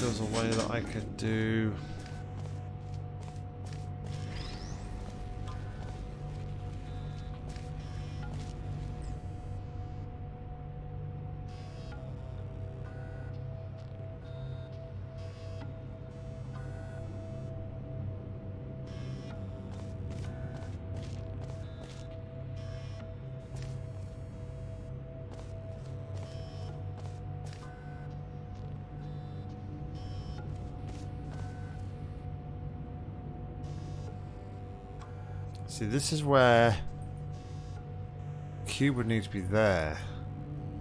There's a way that I could do. See, this is where cube would need to be there,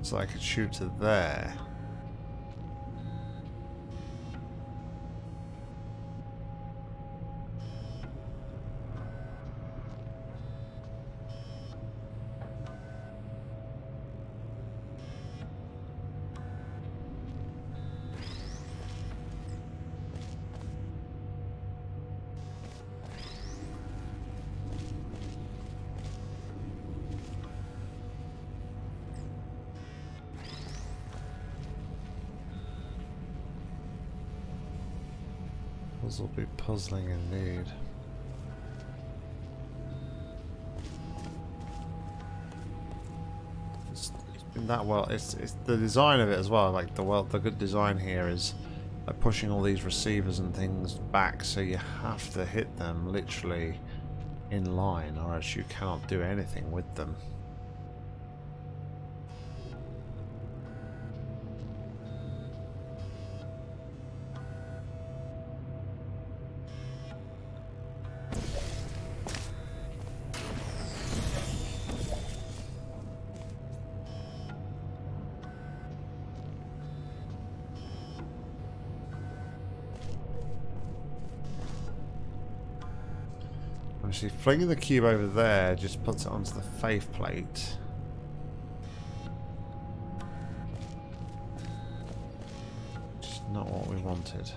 so I could shoot to there. This will be puzzling indeed. It's been that well. It's it's the design of it as well. Like the well, the good design here is like pushing all these receivers and things back, so you have to hit them literally in line, or else you cannot do anything with them. Actually, flinging the cube over there just puts it onto the faith plate. Just not what we wanted.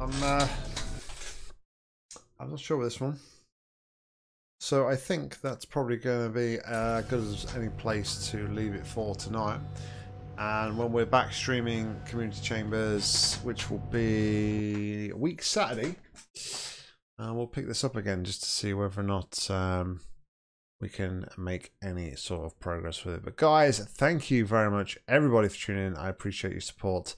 I'm, uh, I'm not sure with this one. So I think that's probably going to be as good as any place to leave it for tonight. And when we're back streaming Community Chambers, which will be a week Saturday, uh, we'll pick this up again just to see whether or not um, we can make any sort of progress with it. But guys, thank you very much, everybody, for tuning in. I appreciate your support.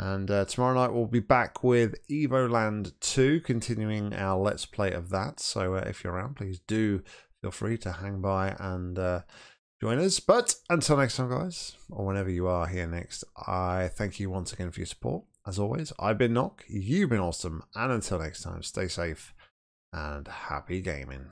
And uh, tomorrow night we'll be back with Evoland two, continuing our Let's Play of that. So uh, if you're around, please do feel free to hang by and uh, join us. But until next time, guys, or whenever you are here next, I thank you once again for your support. As always, I've been Nock, you've been awesome. And until next time, stay safe and happy gaming.